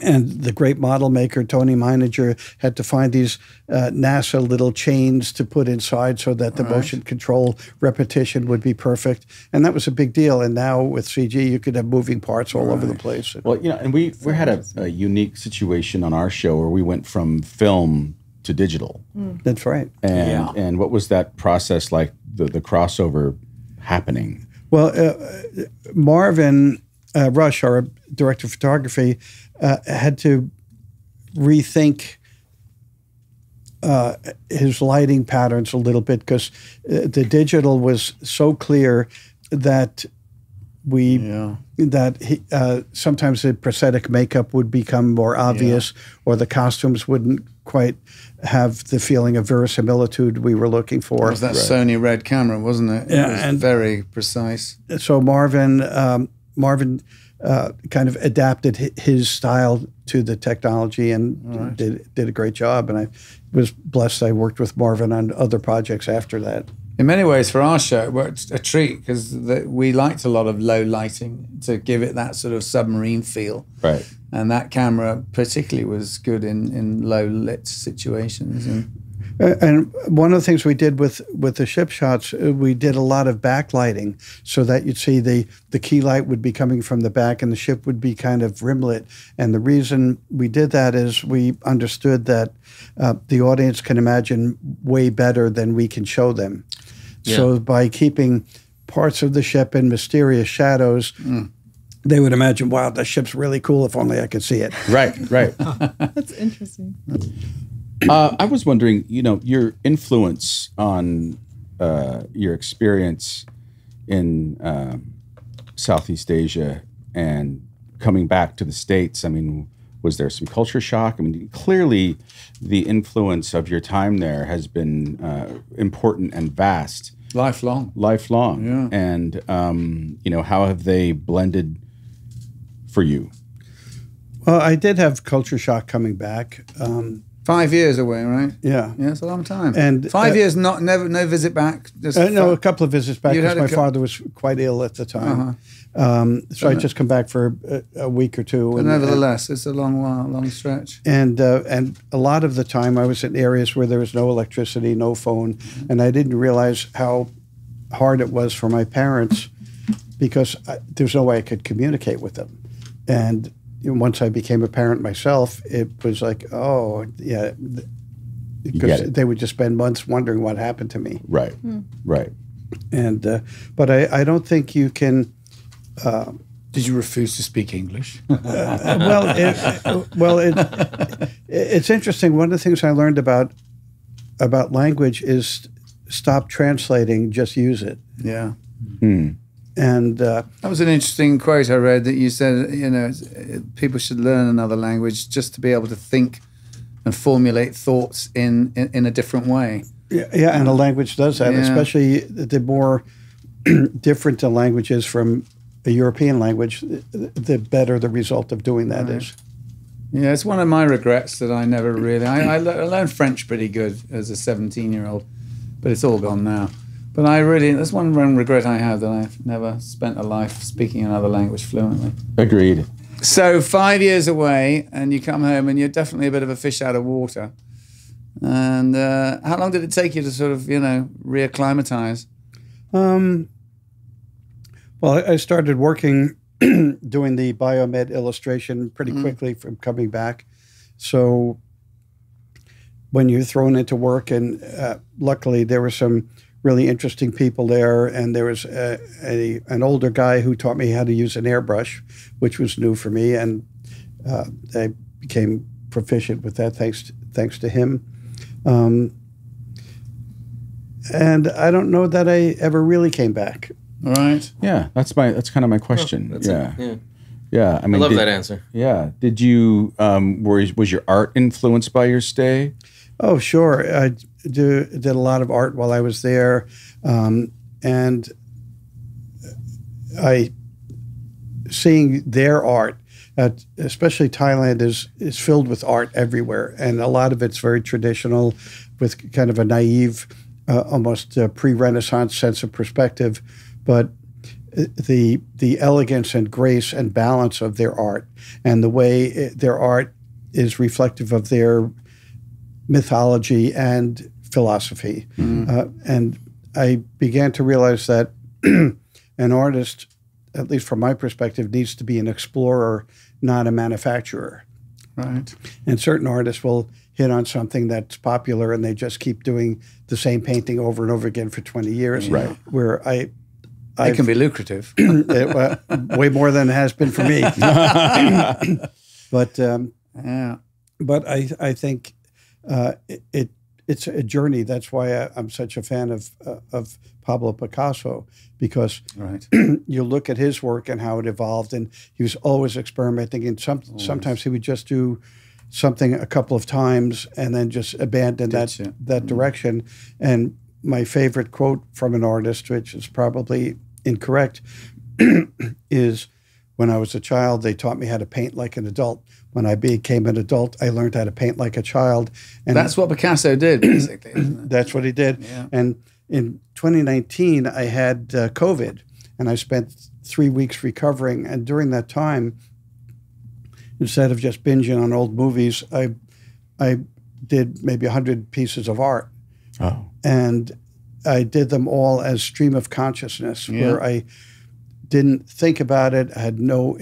And the great model maker, Tony Meininger, had to find these NASA little chains to put inside so that the motion control repetition would be perfect. And that was a big deal. And now with CG, you could have moving parts all over the place. Well, you know, and we had a unique situation on our show where we went from film to digital. Mm. That's right. And what was that process like, the crossover happening? Well, Marvin Rush, our director of photography, had to rethink his lighting patterns a little bit because the digital was so clear that sometimes the prosthetic makeup would become more obvious, or the costumes wouldn't quite have the feeling of verisimilitude we were looking for. It was that Sony Red camera, wasn't it? Yeah, it was very precise. So Marvin kind of adapted his style to the technology and did a great job. And I was blessed. I worked with Marvin on other projects after that. In many ways, for our show, it's a treat because we liked a lot of low lighting to give it that sort of submarine feel. Right. And that camera particularly was good in low-lit situations. And one of the things we did with the ship shots, we did a lot of backlighting so that you'd see the key light would be coming from the back and the ship would be kind of rimlet. And the reason we did that is we understood that the audience can imagine way better than we can show them. Yeah. So by keeping parts of the ship in mysterious shadows, they would imagine, wow, that ship's really cool, if only I could see it. Right, right. That's interesting. I was wondering, you know, your influence on your experience in Southeast Asia and coming back to the States. I mean, was there some culture shock? I mean, clearly the influence of your time there has been important and vast. Lifelong. Lifelong. Yeah. And, you know, how have they blended for you? Well, I did have culture shock coming back. 5 years away, right? Yeah. Yeah, it's a long time. And 5 years, no visit back? No, a couple of visits back because my father was quite ill at the time. So I just come back for a week or two. But nevertheless, it's a long while, long stretch. And a lot of the time I was in areas where there was no electricity, no phone, and I didn't realize how hard it was for my parents because there's no way I could communicate with them. And once I became a parent myself, it was like, oh, yeah, because they would just spend months wondering what happened to me. Right, right. And but I don't think you can... Did you refuse to speak English? Well, it's interesting. One of the things I learned about language is stop translating, just use it. Yeah. Hmm. And that was an interesting quote I read that you said, you know, people should learn another language just to be able to think and formulate thoughts in a different way. Yeah, yeah, and a language does that, especially the more different a language is from a European language, the better the result of doing that is. Yeah, it's one of my regrets that I never really... I learned French pretty good as a 17-year-old, but it's all gone now. But I really... That's one regret I have, that I've never spent a life speaking another language fluently. Agreed. So 5 years away, and you come home, and you're definitely a bit of a fish out of water. And how long did it take you to sort of, you know, reacclimatize? Well, I started working doing the biomed illustration pretty quickly from coming back. So when you're thrown into work, and luckily there were some really interesting people there, and there was an older guy who taught me how to use an airbrush, which was new for me, and I became proficient with that thanks to him. And I don't know that I ever really came back. All right. Yeah, that's kind of my question. Oh, yeah. Yeah. Yeah. I mean, I love that answer. Yeah. Did you was your art influenced by your stay? Oh, sure. I did a lot of art while I was there, and seeing their art, especially Thailand is filled with art everywhere, and a lot of it's very traditional, with kind of a naive, almost pre-Renaissance sense of perspective. But the elegance and grace and balance of their art, and the way their art is reflective of their mythology and philosophy. And I began to realize that an artist, at least from my perspective, needs to be an explorer, not a manufacturer. Right. And certain artists will hit on something that's popular and they just keep doing the same painting over and over again for 20 years. Right. Where it can be lucrative. Way more than it has been for me. But I think it's a journey. That's why I'm such a fan of Pablo Picasso, because you look at his work and how it evolved, and he was always experimenting. And sometimes he would just do something a couple of times and then just abandon that direction. And my favorite quote from an artist, which is probably incorrect, is, when I was a child, they taught me how to paint like an adult. When I became an adult, I learned how to paint like a child. And that's what Picasso did, basically. Isn't it? That's what he did. Yeah. And in 2019, I had COVID, and I spent 3 weeks recovering. And during that time, instead of just binging on old movies, I did maybe 100 pieces of art. Oh. And I did them all as stream of consciousness, where I didn't think about it. I had no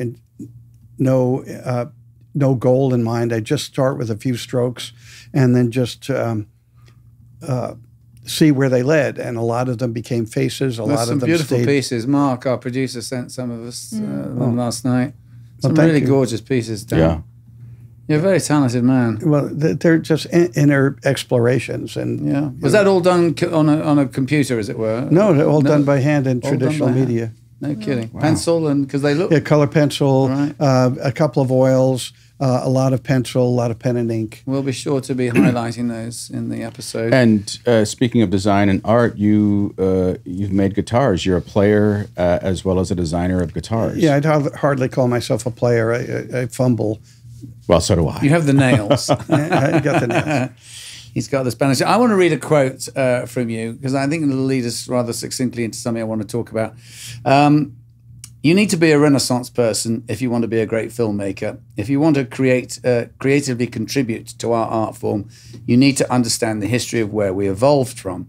goal in mind. I just start with a few strokes, and then just see where they led, and a lot of them became faces. A lot of them stayed. Beautiful pieces. Mark, our producer, sent some of us them last night. Some really gorgeous pieces, Dan. Yeah. You're a very talented man. Well, they're just inner explorations, and yeah. Was that all done on a computer, as it were? No, they're all done by hand in traditional media. No kidding. Wow. Pencil and because they look. Yeah, color pencil, right. A couple of oils. A lot of pencil, a lot of pen and ink. We'll be sure to be highlighting those in the episode. And speaking of design and art, you've made guitars. You're a player as well as a designer of guitars. Yeah, I'd hardly call myself a player. I fumble. Well, so do I. You have the nails. I got the nails. He's got the Spanish. I want to read a quote from you because I think it'll lead us rather succinctly into something I want to talk about. You need to be a Renaissance person if you want to be a great filmmaker. If you want to creatively contribute to our art form, you need to understand the history of where we evolved from.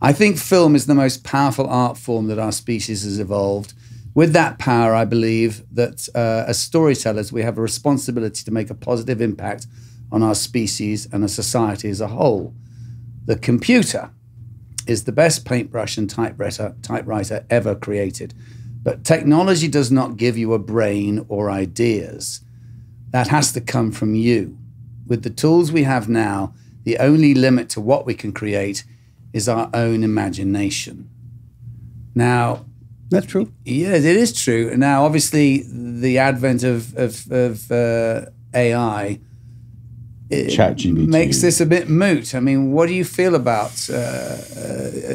I think film is the most powerful art form that our species has evolved. With that power, I believe that as storytellers, we have a responsibility to make a positive impact on our species and a society as a whole. The computer is the best paintbrush and typewriter ever created. But technology does not give you a brain or ideas. That has to come from you. With the tools we have now, the only limit to what we can create is our own imagination. Now, that's true. Yeah, it is true. Now, obviously, the advent of AI makes this a bit moot. I mean, what do you feel about your own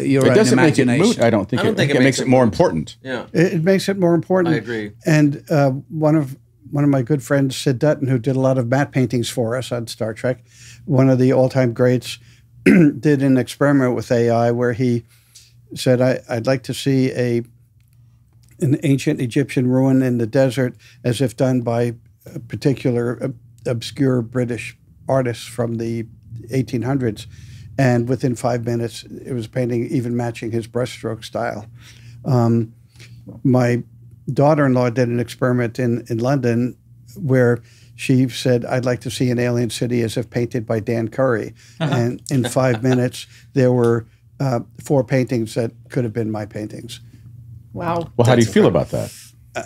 imagination? It doesn't make it moot, I don't think. I don't think it makes it more important. Yeah, it makes it more important. I agree. And one of my good friends, Sid Dutton, who did a lot of matte paintings for us on Star Trek, one of the all-time greats, did an experiment with AI where he said, I'd like to see an ancient Egyptian ruin in the desert as if done by a particular obscure British artists from the 1800s, and within 5 minutes, it was painting even matching his brushstroke style. My daughter-in-law did an experiment in London where she said, I'd like to see an alien city as if painted by Dan Curry. And in 5 minutes, there were 4 paintings that could have been my paintings. Wow. Well, how do you feel about that?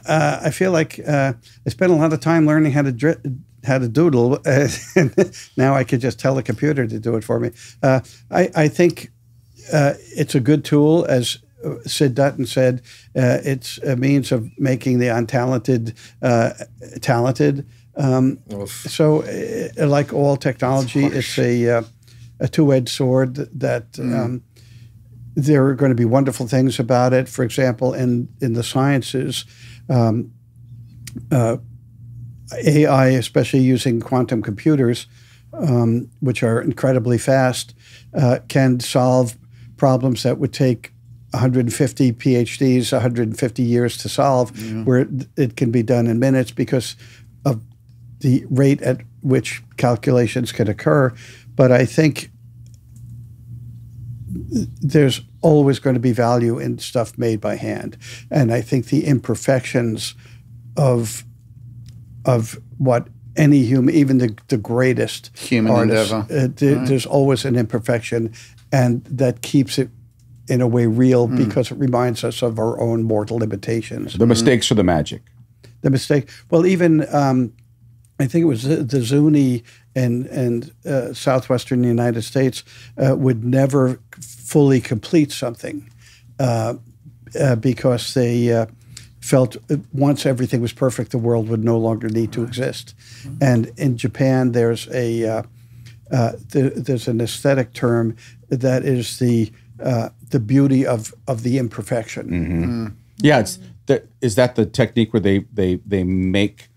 I feel like I spent a lot of time learning how to doodle, and now I could just tell the computer to do it for me. I think it's a good tool, as Sid Dutton said. It's a means of making the untalented talented. So, like all technology, it's a two-edged sword that there are going to be wonderful things about it. For example, in the sciences, AI, especially using quantum computers, which are incredibly fast, can solve problems that would take 150 PhDs, 150 years to solve, yeah, where it can be done in minutes because of the rate at which calculations can occur. But I think there's always going to be value in stuff made by hand. And I think the imperfections of what any human, even the greatest human artist, endeavor. There's always an imperfection, and that keeps it in a way real because it reminds us of our own mortal limitations. The mistakes are the magic. The mistake. Well, even I think it was the Zuni and southwestern United States would never fully complete something because they felt once everything was perfect, the world would no longer need to exist. And in Japan, there's there's an aesthetic term that is the beauty of the imperfection. Yeah, is that the technique where they make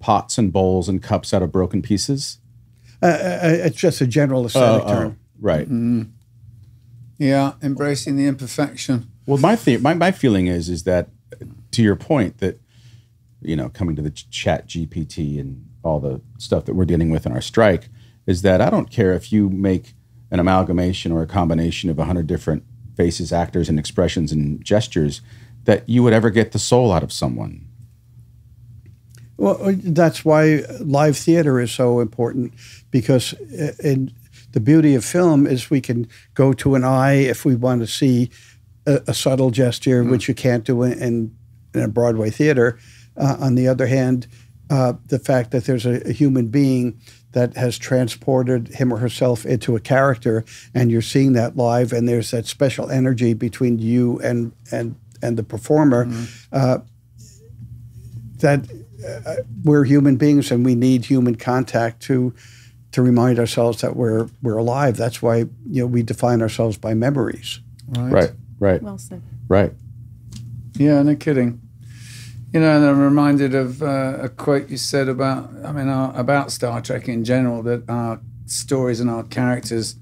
pots and bowls and cups out of broken pieces? It's just a general aesthetic term, right? Yeah, embracing the imperfection. Well, my feeling is that, to your point, that, you know, coming to the chat GPT and all the stuff that we're dealing with in our strike, is that I don't care if you make an amalgamation or a combination of 100 different faces, actors, and expressions and gestures, that you would ever get the soul out of someone. Well, that's why live theater is so important, because in the beauty of film is we can go to an eye if we want to see a subtle gesture, which you can't do in a Broadway theater. On the other hand, the fact that there's a human being that has transported him or herself into a character, and you're seeing that live, and there's that special energy between you and the performer, that we're human beings and we need human contact to remind ourselves that we're alive. That's why, you know, we define ourselves by memories. Right, right, right. Well said. Right. Yeah, no kidding. You know, and I'm reminded of a quote you said about, I mean, about Star Trek in general, that our stories and our characters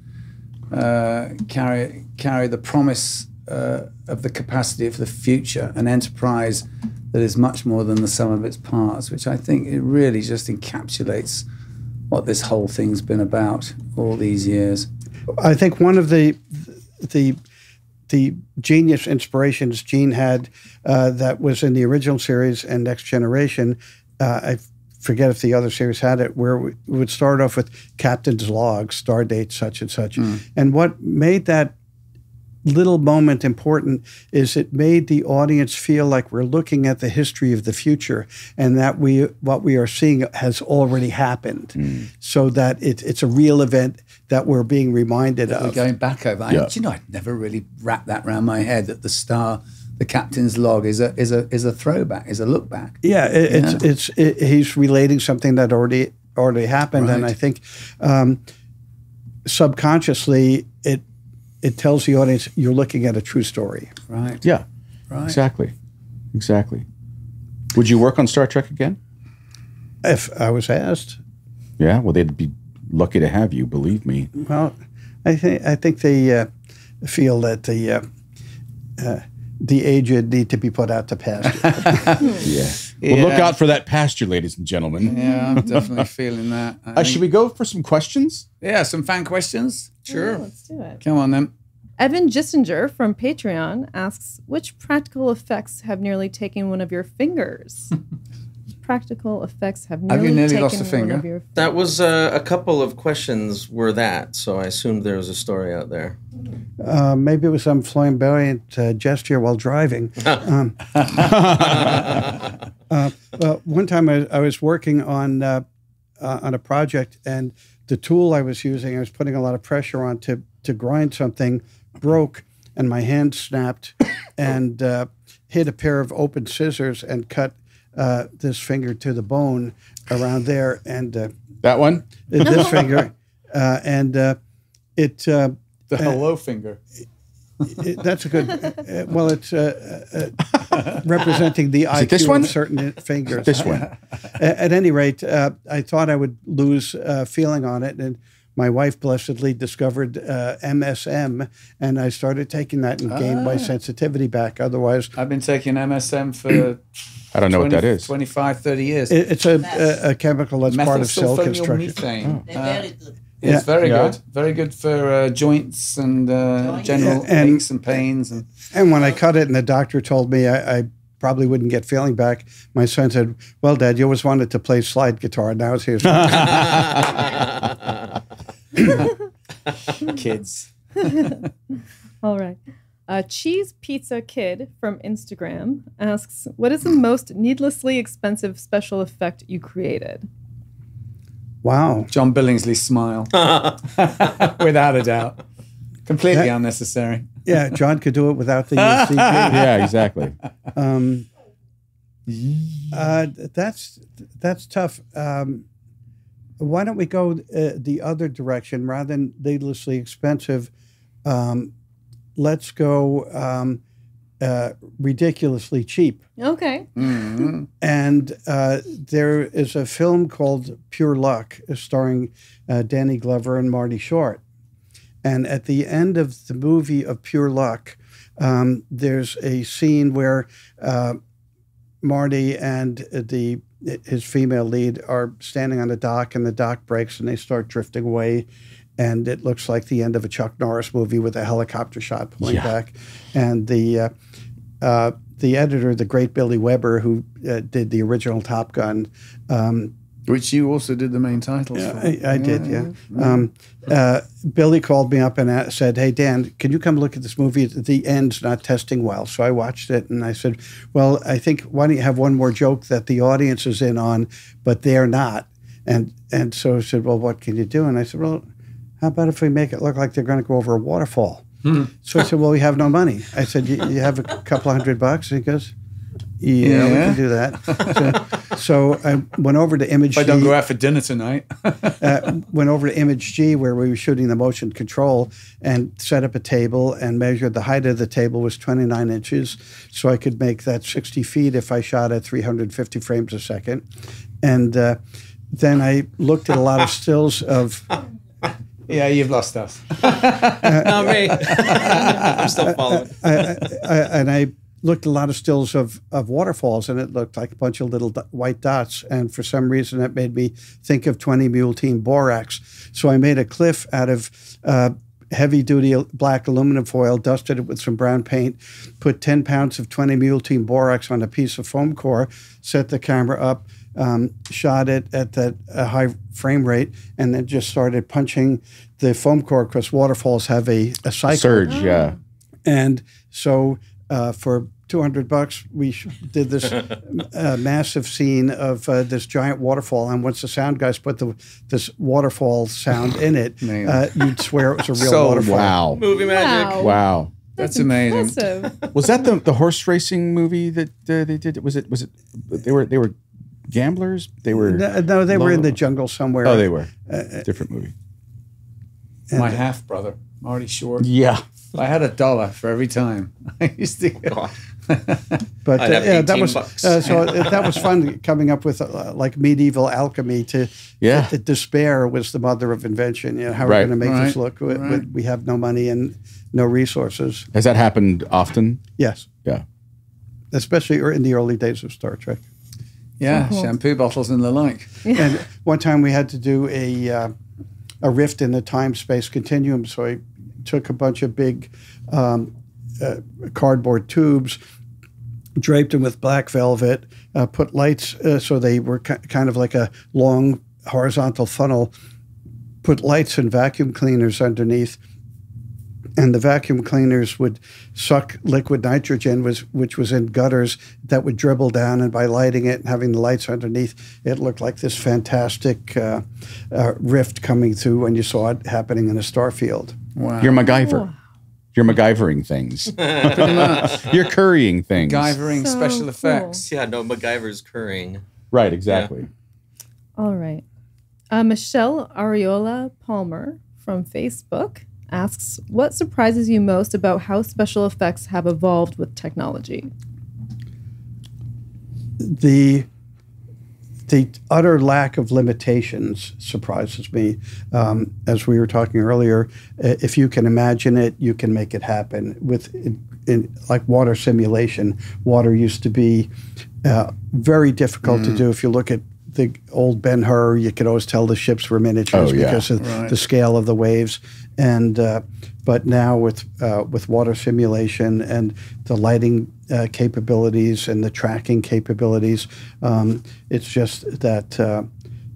carry the promise of the capacity for the future, an enterprise that is much more than the sum of its parts, which I think it really just encapsulates what this whole thing's been about all these years. I think one of the genius inspirations Gene had that was in the original series and Next Generation, I forget if the other series had it, where we would start off with Captain's Log, star date such and such. And what made that little moment important is it made the audience feel like we're looking at the history of the future, and that what we are seeing has already happened, so that it's a real event that we're being reminded of. We're going back over. Yeah. Do you know, I'd never really wrapped that around my head, that the Captain's Log is a throwback, is a look back. Yeah, he's relating something that already happened, right. And I think subconsciously it tells the audience you're looking at a true story. Right. Yeah. Right. Exactly. Exactly. Would you work on Star Trek again? If I was asked. Yeah. Well, they'd be lucky to have you. Believe me. Well, I think they feel that the aged need to be put out to pasture. Yeah. Well, look out for that pasture, ladies and gentlemen. Yeah, I'm definitely feeling that. Should we go for some questions? Yeah, some fan questions. Sure. Yeah, let's do it. Come on, then. Evan Gissinger from Patreon asks, which practical effects have nearly taken one of your fingers? Practical effects have nearly lost a finger? That was a couple of questions were that, so I assumed there was a story out there. Maybe it was some flamboyant gesture while driving. Well, one time I was working on a project, and the tool I was using, I was putting a lot of pressure on to grind something, broke, and my hand snapped and hit a pair of open scissors and cut this finger to the bone around there, and that one, this finger, and it the hello finger. That's a good. Well, it's representing the IQ of certain fingers. This one. At any rate, I thought I would lose feeling on it, and my wife blessedly discovered MSM, and I started taking that and gained my sensitivity back. Otherwise, I've been taking MSM for. I don't know what that is. 25, 30 years. It's a chemical that's part of cell construction. Oh. It's very good. Very good for joints and general aches and pains. And when I cut it and the doctor told me I probably wouldn't get feeling back, my son said, well, Dad, you always wanted to play slide guitar. Now it's here. Kids. All right. Cheese Pizza Kid from Instagram asks, what is the most needlessly expensive special effect you created? Wow. John Billingsley's smile. Without a doubt. Completely unnecessary. Yeah, John could do it without the CG. Yeah, exactly. That's tough. Why don't we go the other direction? Rather than needlessly expensive, let's go ridiculously cheap. Okay. Mm-hmm. And there is a film called Pure Luck, starring Danny Glover and Marty Short. And at the end of the movie of Pure Luck, there's a scene where Marty and his female lead are standing on a dock, and the dock breaks and they start drifting away. And it looks like the end of a Chuck Norris movie with a helicopter shot pulling back. And the editor, the great Billy Weber, who did the original Top Gun, Which you also did the main titles for. I did, yeah. Billy called me up and said, hey, Dan, can you come look at this movie? The end's not testing well. So I watched it, and I said, well, I think, why don't you have one more joke that the audience is in on, but they're not? And so I said, well, what can you do? And I said, well, how about if we make it look like they're going to go over a waterfall? So I said, well, we have no money. I said, you have a couple $100? And he goes, yeah, we can do that. So I went over to Image G. If I don't go out for dinner tonight. Went over to Image G, where we were shooting the motion control, and set up a table and measured the height of the table was 29 inches. So I could make that 60 feet if I shot at 350 frames a second. And then I looked at a lot of stills of... Yeah, you've lost us. Not me. I'm still following. I looked a lot of stills of waterfalls, and it looked like a bunch of little white dots. And for some reason, that made me think of 20 Mule Team Borax. So I made a cliff out of heavy-duty black aluminum foil, dusted it with some brown paint, put 10 pounds of 20 Mule Team Borax on a piece of foam core, set the camera up, shot it at a high frame rate, and then just started punching the foam core because waterfalls have a cycle. Surge, yeah. And so... for $200, we did this massive scene of this giant waterfall. And once the sound guys put this waterfall sound in it, you'd swear it was a real waterfall. Wow. Movie magic. Wow. Wow. That's amazing. Impressive. Was that the horse racing movie that they did? Was it? They were gamblers. They were no they were in the jungle somewhere. Oh, they were different movie. My half brother, Marty Short. Yeah. I had $1 for every time I used to get off. But yeah, that was so that was fun coming up with like medieval alchemy. To despair was the mother of invention. You know, how we're going to make this look? We have no money and no resources. Has that happened often? Yes. Yeah. Especially in the early days of Star Trek. Yeah, so cool. Shampoo bottles and the like. Yeah. And one time we had to do a rift in the time-space continuum. So I took a bunch of big cardboard tubes, draped them with black velvet, put lights so they were kind of like a long horizontal funnel, put lights and vacuum cleaners underneath, and the vacuum cleaners would suck liquid nitrogen, which was in gutters that would dribble down, and by lighting it and having the lights underneath, it looked like this fantastic rift coming through when you saw it happening in a star field. Wow. You're MacGyver. Wow. You're MacGyvering things. You're currying things. MacGyvering so special effects. Cool. Yeah, no, MacGyver's currying. Right, exactly. Yeah. All right. Michelle Ariola Palmer from Facebook asks, what surprises you most about how special effects have evolved with technology? The utter lack of limitations surprises me. As we were talking earlier, if you can imagine it, you can make it happen. With like water simulation, water used to be very difficult to do. If you look at the old Ben-Hur, you could always tell the ships were miniatures because of the scale of the waves. And but now with water simulation and the lighting capabilities and the tracking capabilities, it's just that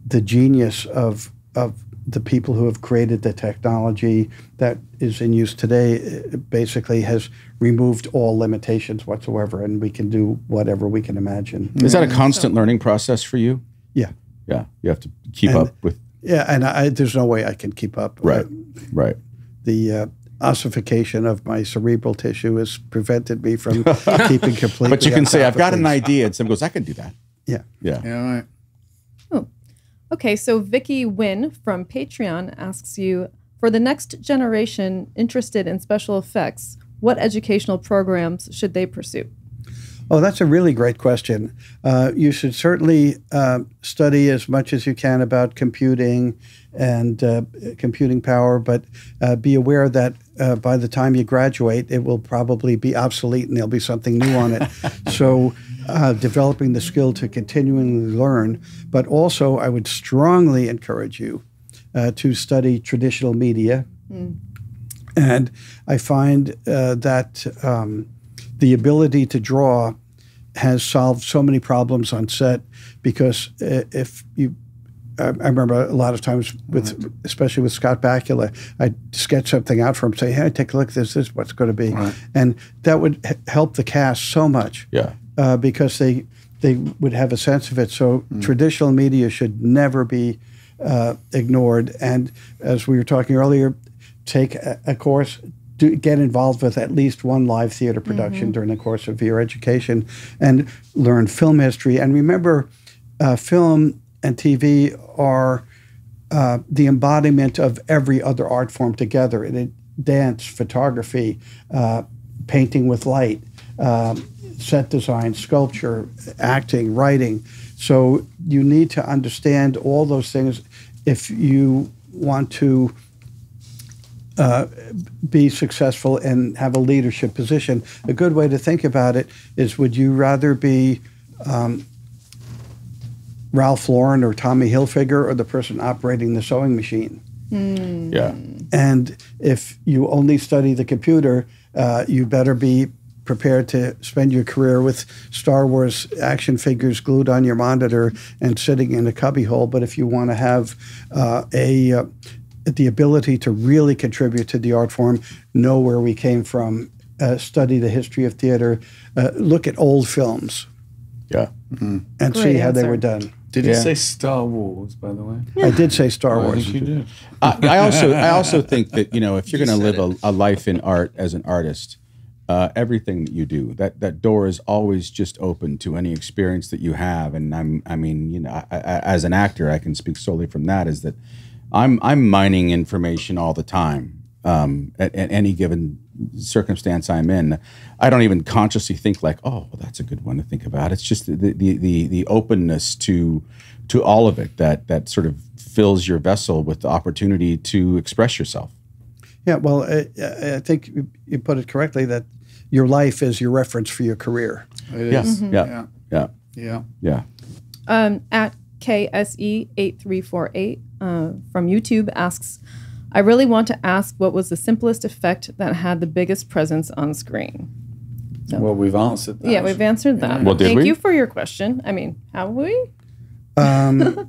the genius of the people who have created the technology that is in use today basically has removed all limitations whatsoever, and we can do whatever we can imagine. Is that a constant learning process for you? Yeah. Yeah, you have to keep up with. Yeah, and there's no way I can keep up. Right, right. The ossification of my cerebral tissue has prevented me from keeping completely. But you can say, I've got an idea, and someone goes, I can do that. Yeah. Yeah. Yeah, all right. Oh. Okay, so Vicky Wynn from Patreon asks you, for the next generation interested in special effects, what educational programs should they pursue? Oh, that's a really great question. You should certainly study as much as you can about computing and computing power, but be aware that by the time you graduate, it will probably be obsolete and there'll be something new on it. So developing the skill to continually learn, but also I would strongly encourage you to study traditional media. Mm. And I find that... the ability to draw has solved so many problems on set, because if you I remember a lot of times, with especially with Scott Bakula, I'd sketch something out for him, say, hey, take a look at this, this is what's going to be. Right. And that would help the cast so much, because they would have a sense of it. So traditional media should never be ignored. And as we were talking earlier, take a course, get involved with at least one live theater production during the course of your education, and learn film history. And remember, film and TV are the embodiment of every other art form together. It, dance, photography, painting with light, set design, sculpture, acting, writing. So you need to understand all those things if you want to be successful and have a leadership position. A good way to think about it is, would you rather be Ralph Lauren or Tommy Hilfiger, or the person operating the sewing machine? And if you only study the computer, you better be prepared to spend your career with Star Wars action figures glued on your monitor and sitting in a cubbyhole. But if you want to have the ability to really contribute to the art form, know where we came from, study the history of theater, look at old films, and see how they were done. Did you say Star Wars, by the way? I did say Star Wars. I think you did. I also think that, you know, if you're going to live a life in art as an artist, everything that you do, that door is always just open to any experience that you have. And I mean, you know, as an actor, I can speak solely from that. Is that I'm mining information all the time. At any given circumstance I'm in, I don't even consciously think like, oh, well, that's a good one to think about. It's just the openness to all of it that sort of fills your vessel with the opportunity to express yourself. Yeah, well, I think you put it correctly that your life is your reference for your career. It is. At KSE 8348 from YouTube asks, I really want to ask, what was the simplest effect that had the biggest presence on screen? So, well, we've answered that. Yeah, we've answered that. Well, did we? Thank you for your question. I mean, have we? Something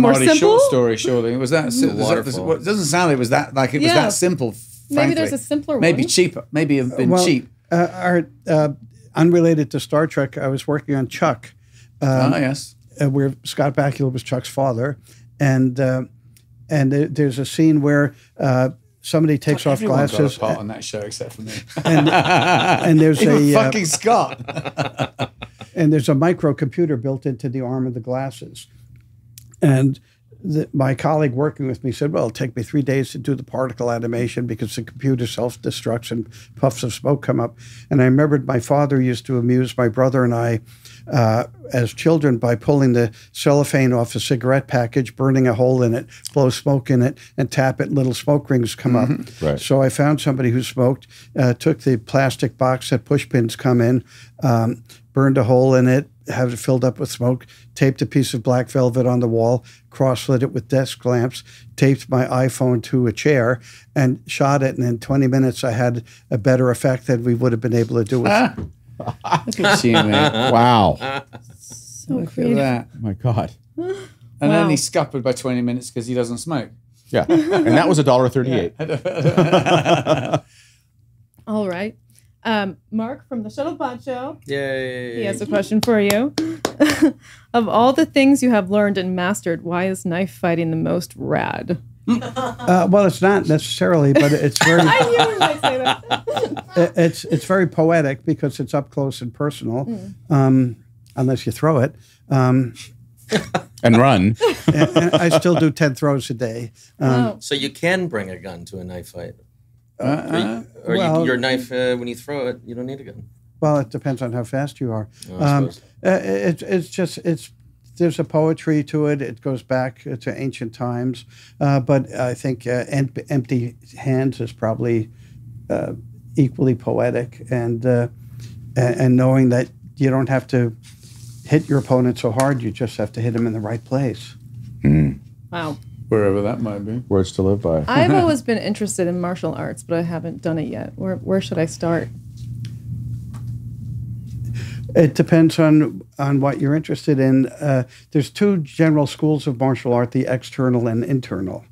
more simple? Short story, surely. Was that simple? It doesn't sound like it was that, like it was that simple, frankly. Maybe there's a simpler one. Maybe cheaper. Maybe have been cheap. Unrelated to Star Trek, I was working on Chuck. Where Scott Bakula was Chuck's father. And there's a scene where somebody takes off glasses. Everyone got a part on that show except for me. And there's a fucking Scott. And there's a microcomputer built into the arm of the glasses. And my colleague working with me said, well, it'll take me 3 days to do the particle animation because the computer self-destructs and puffs of smoke come up. And I remembered my father used to amuse my brother and I as children by pulling the cellophane off a cigarette package, burning a hole in it, blow smoke in it, and tap it, and little smoke rings come up. Right. So I found somebody who smoked, took the plastic box that push pins come in, burned a hole in it, have it filled up with smoke, taped a piece of black velvet on the wall, cross-lit it with desk lamps, taped my iPhone to a chair, and shot it. And in 20 minutes, I had a better effect than we would have been able to do with. Look at you, mate. Wow. So look creative. At that. Oh, my God. And then he scuppered by 20 minutes because he doesn't smoke. Yeah. And that was $1.38. Yeah. All right. Mark from the Shuttlepod Show. Yay. He has a question for you. Of all the things you have learned and mastered, why is knife fighting the most rad? Well, it's not necessarily, but it's very. I knew you might say that. It's very poetic because it's up close and personal, unless you throw it and run. And I still do 10 throws a day. So you can bring a gun to a knife fight, your knife when you throw it, you don't need a gun. Well, it depends on how fast you are. There's a poetry to it. It goes back to ancient times. But I think empty hands is probably equally poetic. And knowing that you don't have to hit your opponent so hard, you just have to hit him in the right place. Mm. Wow. Wherever that might be. Words to live by. I've always been interested in martial arts, but I haven't done it yet. Where should I start? It depends on what you're interested in. There's two general schools of martial art, the external and internal.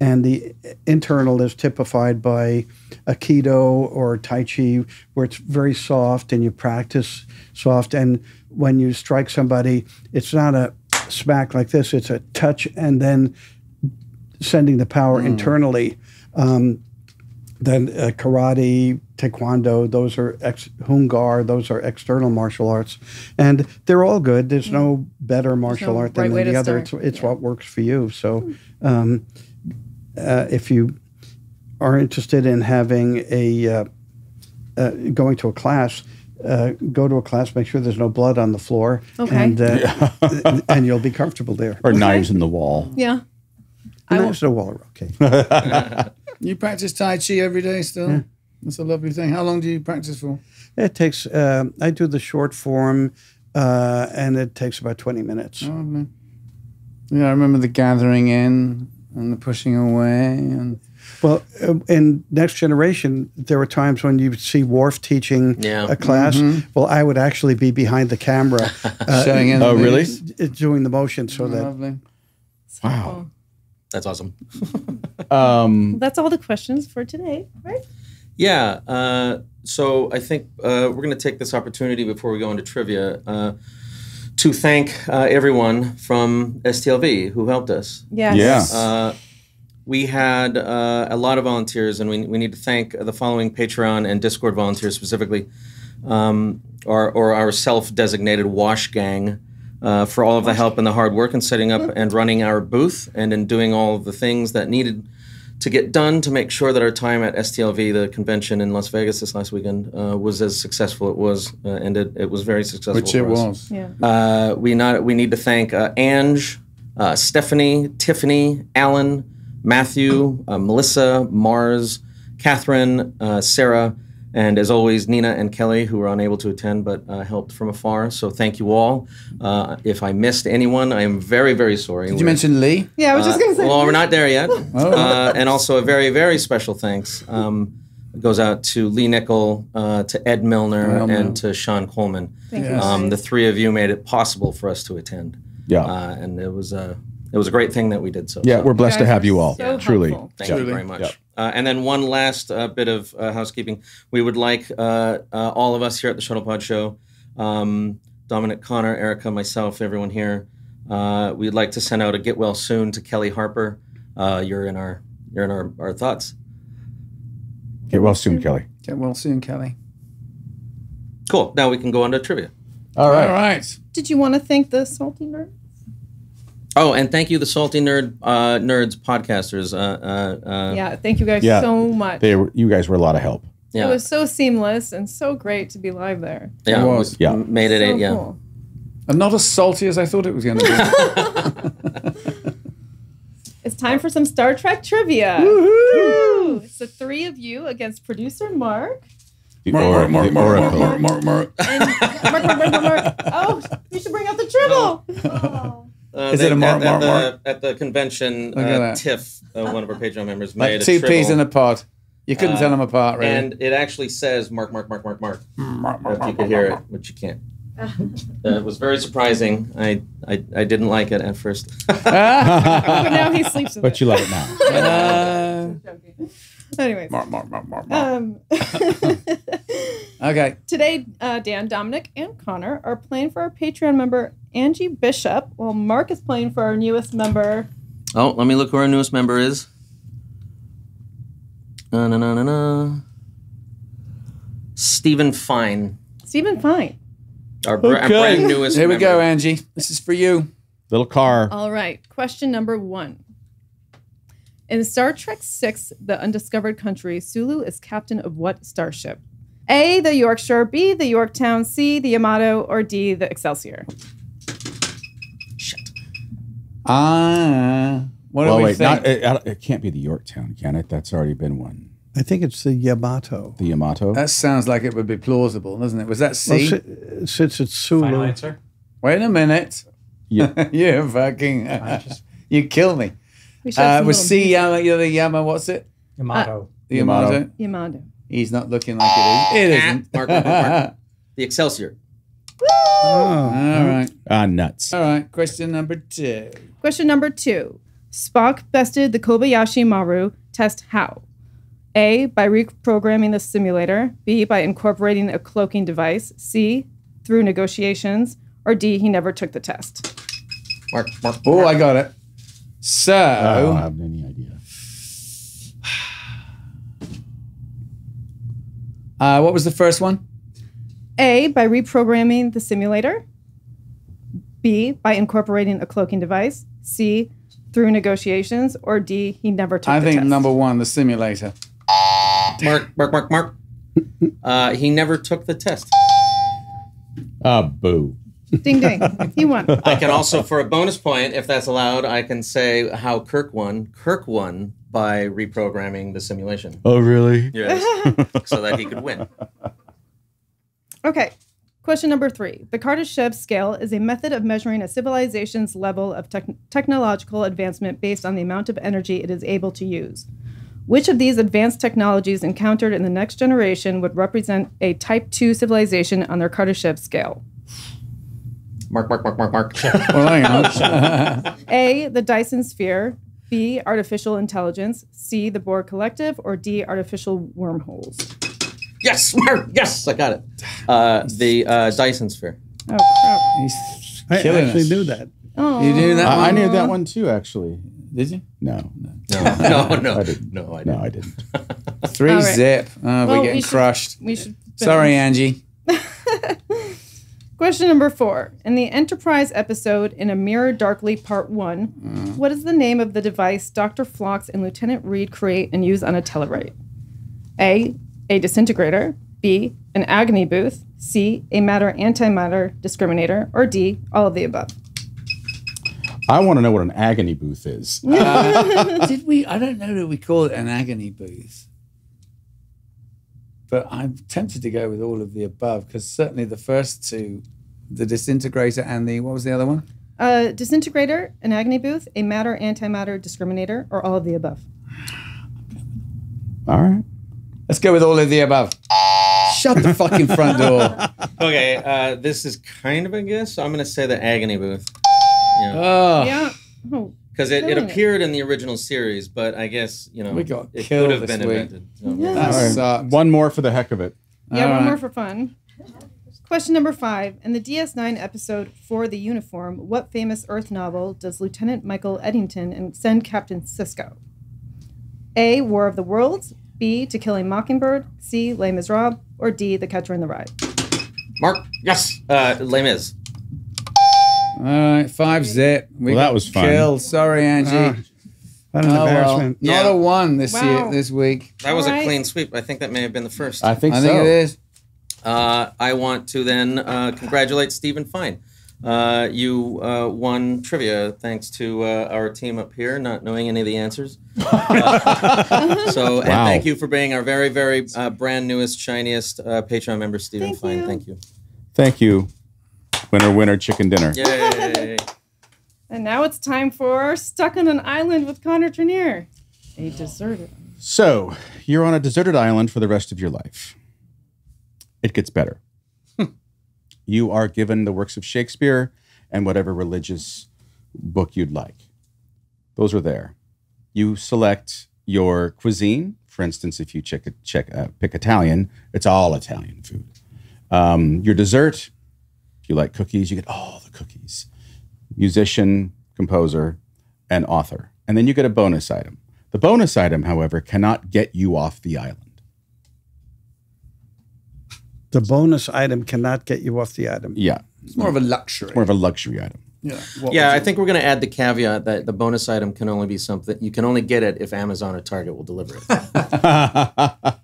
And the internal is typified by Aikido or Tai Chi, where it's very soft and you practice soft. And when you strike somebody, it's not a smack like this. It's a touch and then sending the power internally. Then karate, taekwondo, those are hungar, those are external martial arts. And they're all good. There's no better martial art than the other. It's what works for you. So if you are interested in having a, going to a class, go to a class, make sure there's no blood on the floor, and you'll be comfortable there. Or knives in the wall. Yeah. Knives in the wall are okay. You practice Tai Chi every day still? Yeah. That's a lovely thing. How long do you practice for? It takes, I do the short form, and it takes about 20 minutes. Oh, man. Yeah, I remember the gathering in and the pushing away. And well, in Next Generation, there were times when you would see Worf teaching a class. Well, I would actually be behind the camera. Showing in. Oh, really? Doing the motion. So lovely. Wow. Cool. That's awesome. That's all the questions for today, right? Yeah. So I think we're going to take this opportunity before we go into trivia to thank everyone from STLV who helped us. Yes. Yes. We had a lot of volunteers, and we need to thank the following Patreon and Discord volunteers specifically, or our self-designated wash gang, for all of the help and the hard work in setting up and running our booth and in doing all of the things that needed to get done to make sure that our time at STLV, the convention in Las Vegas this last weekend, was as successful it was, and it was very successful. Which it was. Yeah. We need to thank Ange, Stephanie, Tiffany, Alan, Matthew, Melissa, Mars, Catherine, Sarah, and as always, Nina and Kelly, who were unable to attend but helped from afar. So thank you all. If I missed anyone, I am very, very sorry. Did you mention Lee? Yeah, I was just going to say. Well, we're not there yet. And also a very, very special thanks goes out to Lee Nickel, to Ed Milner, and to Sean Coleman. Thank you. The three of you made it possible for us to attend. Yeah. And it was a great thing that we did. So yeah, we're blessed to have you all. So truly. Thank you very much. Yeah. And then one last bit of housekeeping. We would like all of us here at the Shuttlepod Show, Dominic, Connor, Erica, myself, everyone here, we'd like to send out a get well soon to Kelly Harper. You're in our thoughts. Get well soon, Kelly. Get well soon, Kelly. Cool. Now we can go on to trivia. All right. All right. Did you want to thank the Salty Nerds? Oh, and thank you, the Salty Nerds podcasters. Yeah, thank you guys so much. You guys were a lot of help. Yeah. It was so seamless and so great to be live there. Yeah, it was. Yeah. Made it so cool. And not as salty as I thought it was going to be. It's time for some Star Trek trivia. Woo-hoo! It's the three of you against producer Mark. Mark. Oh, you should bring out the tribble. Oh. Is it a mark? At the convention, Tiff, one of our Patreon members, made like two peas in a pod. You couldn't tell them apart, really. And it actually says mark. If you could hear it, which you can't. It was very surprising. I didn't like it at first. But now he sleeps with it. But you like it now. Anyways. Okay. Today, Dan, Dominic, and Connor are playing for our Patreon member, Angie Bishop, while Mark is playing for our newest member. Oh, let me look who our newest member is. Stephen Fine. Stephen Fine. Our brand newest member. Here we go, Angie. This is for you. Little car. All right. Question number one. In Star Trek VI, The Undiscovered Country, Sulu is captain of what starship? A, the Yorkshire, B, the Yorktown, C, the Yamato, or D, the Excelsior? Shit. What do we think? It can't be the Yorktown, can it? That's already been one. I think it's the Yamato. The Yamato? That sounds like it would be plausible, doesn't it? Was that C? Well, since it's Sulu. Final answer? Wait a minute. Yeah. You fucking... you kill me. Was C Yamato? The Yamato. He's not looking like it is. It isn't. Mark. The Excelsior. Oh, all right. Nuts. All right. Question number two. Question number two. Spock bested the Kobayashi Maru test how? A, by reprogramming the simulator. B, by incorporating a cloaking device. C, through negotiations. Or D, he never took the test. Mark, mark, mark. Oh, I got it. So. I don't have any idea. What was the first one? A, by reprogramming the simulator. B, by incorporating a cloaking device. C, through negotiations. Or D, he never took the test. I think number one, the simulator. Mark, mark, mark, mark. He never took the test. Boo. Ding, ding. He won. I can also, for a bonus point, if that's allowed, I can say how Kirk won. Kirk won by reprogramming the simulation. Oh, really? Yes. So that he could win. Okay. Question number three. The Kardashev scale is a method of measuring a civilization's level of technological advancement based on the amount of energy it is able to use. Which of these advanced technologies encountered in The Next Generation would represent a Type 2 civilization on their Kardashev scale? Mark, mark, mark, mark, mark. Well, hang on. A, the Dyson Sphere. B, artificial intelligence. C, the Bohr Collective. Or D, artificial wormholes. Yes, Mark, yes, I got it. The Dyson Sphere. Oh, crap. He's killing us. I actually knew that. Aww. You knew that one? I knew that one too, actually. Did you? No. No, no, no. I didn't. No, I didn't. No, I didn't. Three right. Zip. Oh, well, we're getting crushed. We should finish. Sorry, Angie. Question number four. In the Enterprise episode, In a Mirror Darkly Part 1, what is the name of the device Dr. Phlox and Lieutenant Reed create and use on a Telerite? A disintegrator. B, an agony booth. C, a matter-antimatter discriminator. Or D, all of the above. I want to know what an agony booth is. Did we? I don't know that we call it an agony booth. But I'm tempted to go with all of the above, because certainly the first two, the disintegrator and the, what was the other one? Disintegrator, an agony booth, a matter-antimatter discriminator, or all of the above. All right. Let's go with all of the above. Shut the fucking front door. Okay, this is kind of a guess. So I'm going to say the agony booth. Yeah, because it appeared in the original series, but I guess you know we got it could have been invented. So. Yeah. Right. One more for the heck of it. Yeah, all one right. more for fun. Question number five: in the DS9 episode For the Uniform, what famous Earth novel does Lieutenant Michael Eddington send Captain Sisko? A, War of the Worlds. B, To Kill a Mockingbird. C, Les Miserables. Or D, The Catcher in the Rye. Mark, yes, Les Mis. All right, 5-zip. We well, that was fun. Killed. Sorry, Angie. What an embarrassment. Well. Yeah. Not a one this year, this week. That was a clean sweep. I think that may have been the first. I think it is. I want to then congratulate Stephen Fine. You won trivia thanks to our team up here not knowing any of the answers. And thank you for being our very, very brand newest, shiniest Patreon member, Stephen Fine. Thank you. Thank you. Winner, winner, chicken dinner. Yay. And now it's time for Stuck on an Island with Connor Trenier. A deserted. So you're on a deserted island for the rest of your life. It gets better. You are given the works of Shakespeare and whatever religious book you'd like. Those are there. You select your cuisine. For instance, if you pick Italian, it's all Italian food. Your dessert. You like cookies, you get all the cookies. Musician, composer, and author. And then you get a bonus item. The bonus item, however, cannot get you off the island. The bonus item cannot get you off the island. Yeah. It's more of a luxury. It's more of a luxury item. Yeah. Yeah, I think we're going to add the caveat that the bonus item can only be something, you can only get it if Amazon or Target will deliver it.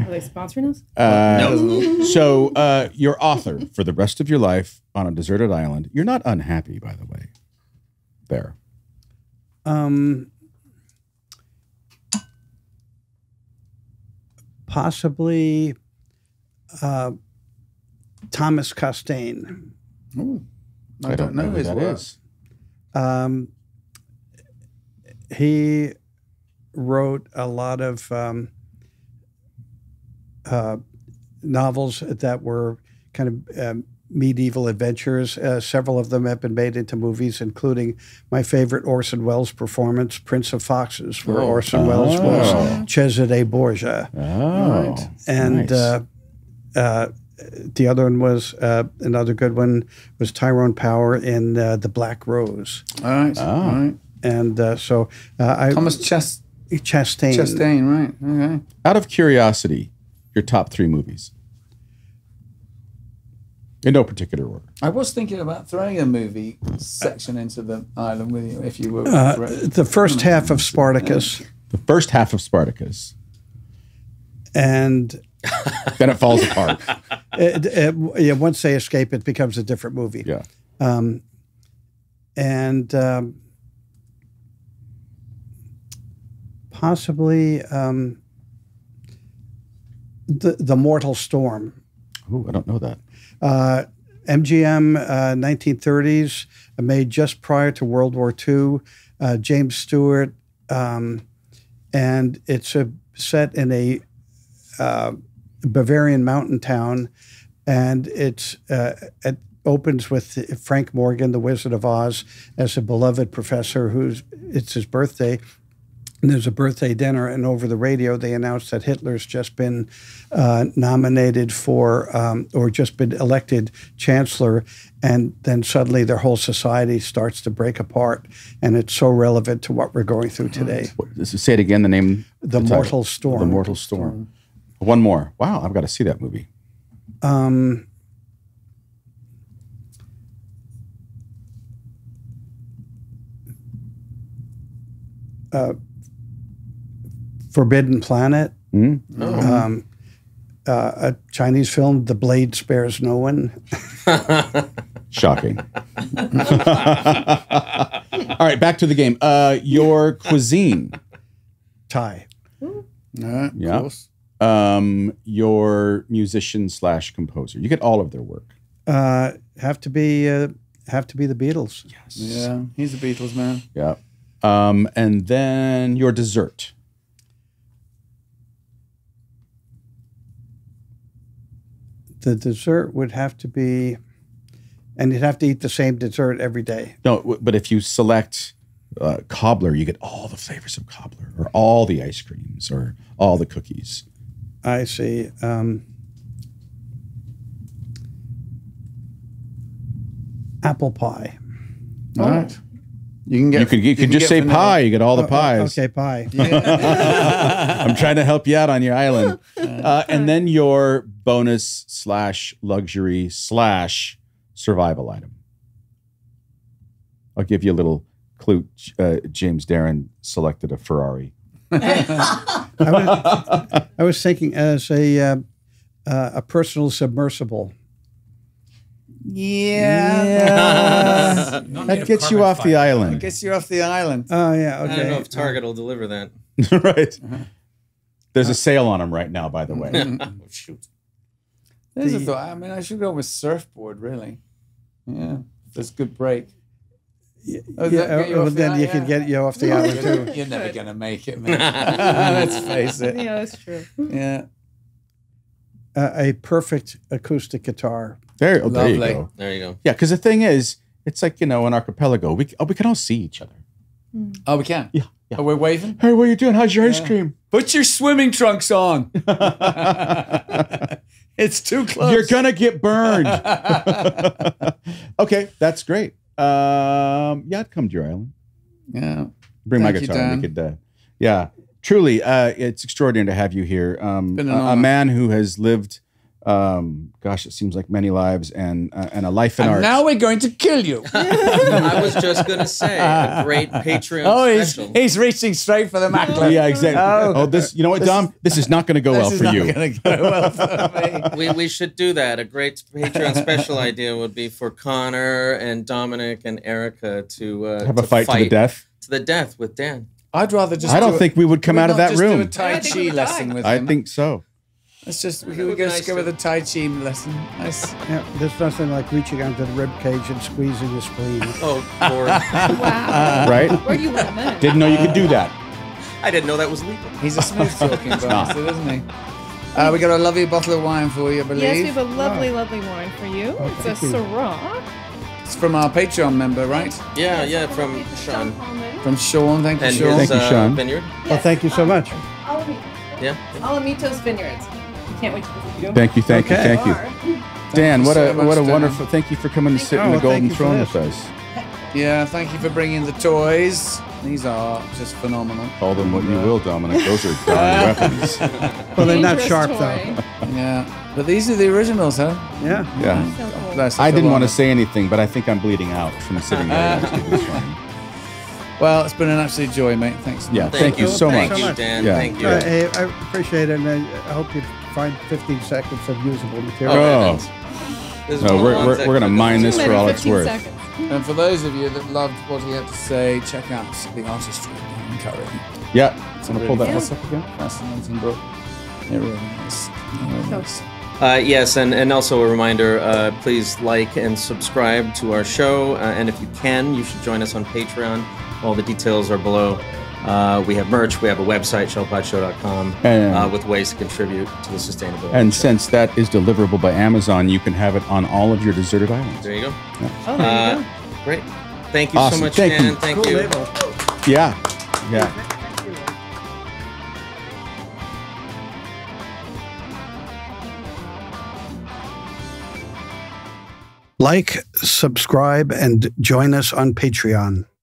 Are they sponsoring us? No. So you're author for the rest of your life on a deserted island. You're not unhappy, by the way. There. Possibly Thomas Costain. Ooh, I don't know his work. He wrote a lot of... novels that were kind of medieval adventures. Several of them have been made into movies, including my favorite Orson Welles performance, Prince of Foxes, where Orson Welles was Cesare Borgia. And the other one was, another good one, was Tyrone Power in The Black Rose. And so Thomas Chastain. Chastain, right. Okay. Out of curiosity, your top three movies. In no particular order. I was thinking about throwing a movie section into the island with you, if you were. The first half of Spartacus. The first half of Spartacus. And then it falls apart. Yeah, once they escape, it becomes a different movie. Yeah. Possibly the Mortal Storm. Oh, I don't know that. MGM, 1930s, made just prior to World War II, James Stewart, and it's set in a Bavarian mountain town, and it opens with Frank Morgan, the Wizard of Oz, as a beloved professor it's his birthday, and there's a birthday dinner, and over the radio they announced that Hitler's just been nominated for, or just been elected chancellor, and then suddenly their whole society starts to break apart, and it's so relevant to what we're going through today. Say it again, the name? The Mortal Storm. The Mortal Storm. One more. Wow, I've got to see that movie. Forbidden Planet, a Chinese film, The Blade Spares No One. Shocking. All right, back to the game. Your cuisine. Thai. Yeah. Close. Your musician / composer. You get all of their work. Have to be the Beatles. Yes. Yeah, he's a Beatles man. Yeah. And then your dessert. The dessert would have to be, and you'd have to eat the same dessert every day. No, but if you select cobbler, you get all the flavors of cobbler, or all the ice creams, or all the cookies. I see. Apple pie. All right. You can just say pie. You get all the pies. Okay, pie. Yeah. I'm trying to help you out on your island. And then your bonus / luxury / survival item. I'll give you a little clue. James Darren selected a Ferrari. I was thinking as a personal submersible. Yeah. That gets you off the island. It gets you off the island. Oh, yeah. Okay. I don't know if Target will deliver that. Right. There's a sale on them right now, by the way. Oh, shoot. There's a thought. I mean, I should go with surfboard, really. Yeah. That's good break. Yeah, then you can get you off the island, too. You're never going to make it, man. Let's face it. Yeah, that's true. Yeah. A perfect acoustic guitar. There you go. There you go. Yeah, because the thing is, it's like, you know, an archipelago. We can all see each other. Oh, we can? Yeah. Oh, we're waving? Hey, what are you doing? How's your ice cream? Put your swimming trunks on. It's too close. You're going to get burned. Okay, that's great. Yeah, I'd come to your island. Yeah. Bring my guitar. We could, yeah. Truly, it's extraordinary to have you here. A man who has lived... gosh, it seems like many lives and a life in art. Now we're going to kill you. I was just going to say, a great Patreon special. He's reaching straight for the Mek'leth. Yeah, exactly. Oh, this, you know what, Dom? This is not going to go well for you. This is not going to go well for me. We should do that. A great Patreon special idea would be for Connor and Dominic and Erica to have a fight to the death. To the death with Dan. I'd rather just. I don't think we would come out of that room. Do a Tai Chi lesson with him. I think so. Let's just, we're going to go with a Tai Chi lesson. Nice. Yeah, there's nothing like reaching onto the rib cage and squeezing the spleen. Oh, Lord. Wow. Right? Where do you want that? Didn't know you could do that. I didn't know that was legal. He's a smooth-talking bastard, isn't he? We got a lovely bottle of wine for you, I believe. Yes, we have a lovely, lovely wine for you. Oh, it's a Syrah. It's from our Patreon member, right? Yeah, yeah, from Sean. From Sean, thank you, Sean. Thank you, Sean. Vineyard. Yes. Well, thank you so much. Alamitos. Yeah. Alamitos Vineyards. Can't wait to visit you. Thank you. Dan, what a wonderful. Thank you for coming to sit in the Golden Throne with us. Yeah, thank you for bringing the toys. These are just phenomenal. Call them what you will, Dominic. Those are weapons. Well, they're not sharp, though. Yeah. But these are the originals, huh? Yeah. Yeah. So cool. I didn't want to say anything, but I think I'm bleeding out from sitting there. Well, it's been an absolute joy, mate. Thanks. Yeah, thank you so much. Thank you, Dan. Yeah. Thank you. I appreciate it, and I hope you find 15 seconds of usable material. Oh. No, we're going to mine this for all it's worth. Seconds. And for those of you that loved what he had to say, check out the artistry of Dan Curry. Yeah. I'm going to pull that list up again. Fascinating book. It really is. Yes, and also a reminder, please like and subscribe to our show. And if you can, you should join us on Patreon. All the details are below. We have merch. We have a website, shuttlepodshow.com, with ways to contribute to the sustainability. And since that is deliverable by Amazon, you can have it on all of your deserted islands. There you go. Yeah. Oh, there you go. Great. Thank you so much, Dan. Thank you. Cool label. Yeah. Yeah. Like, subscribe, and join us on Patreon.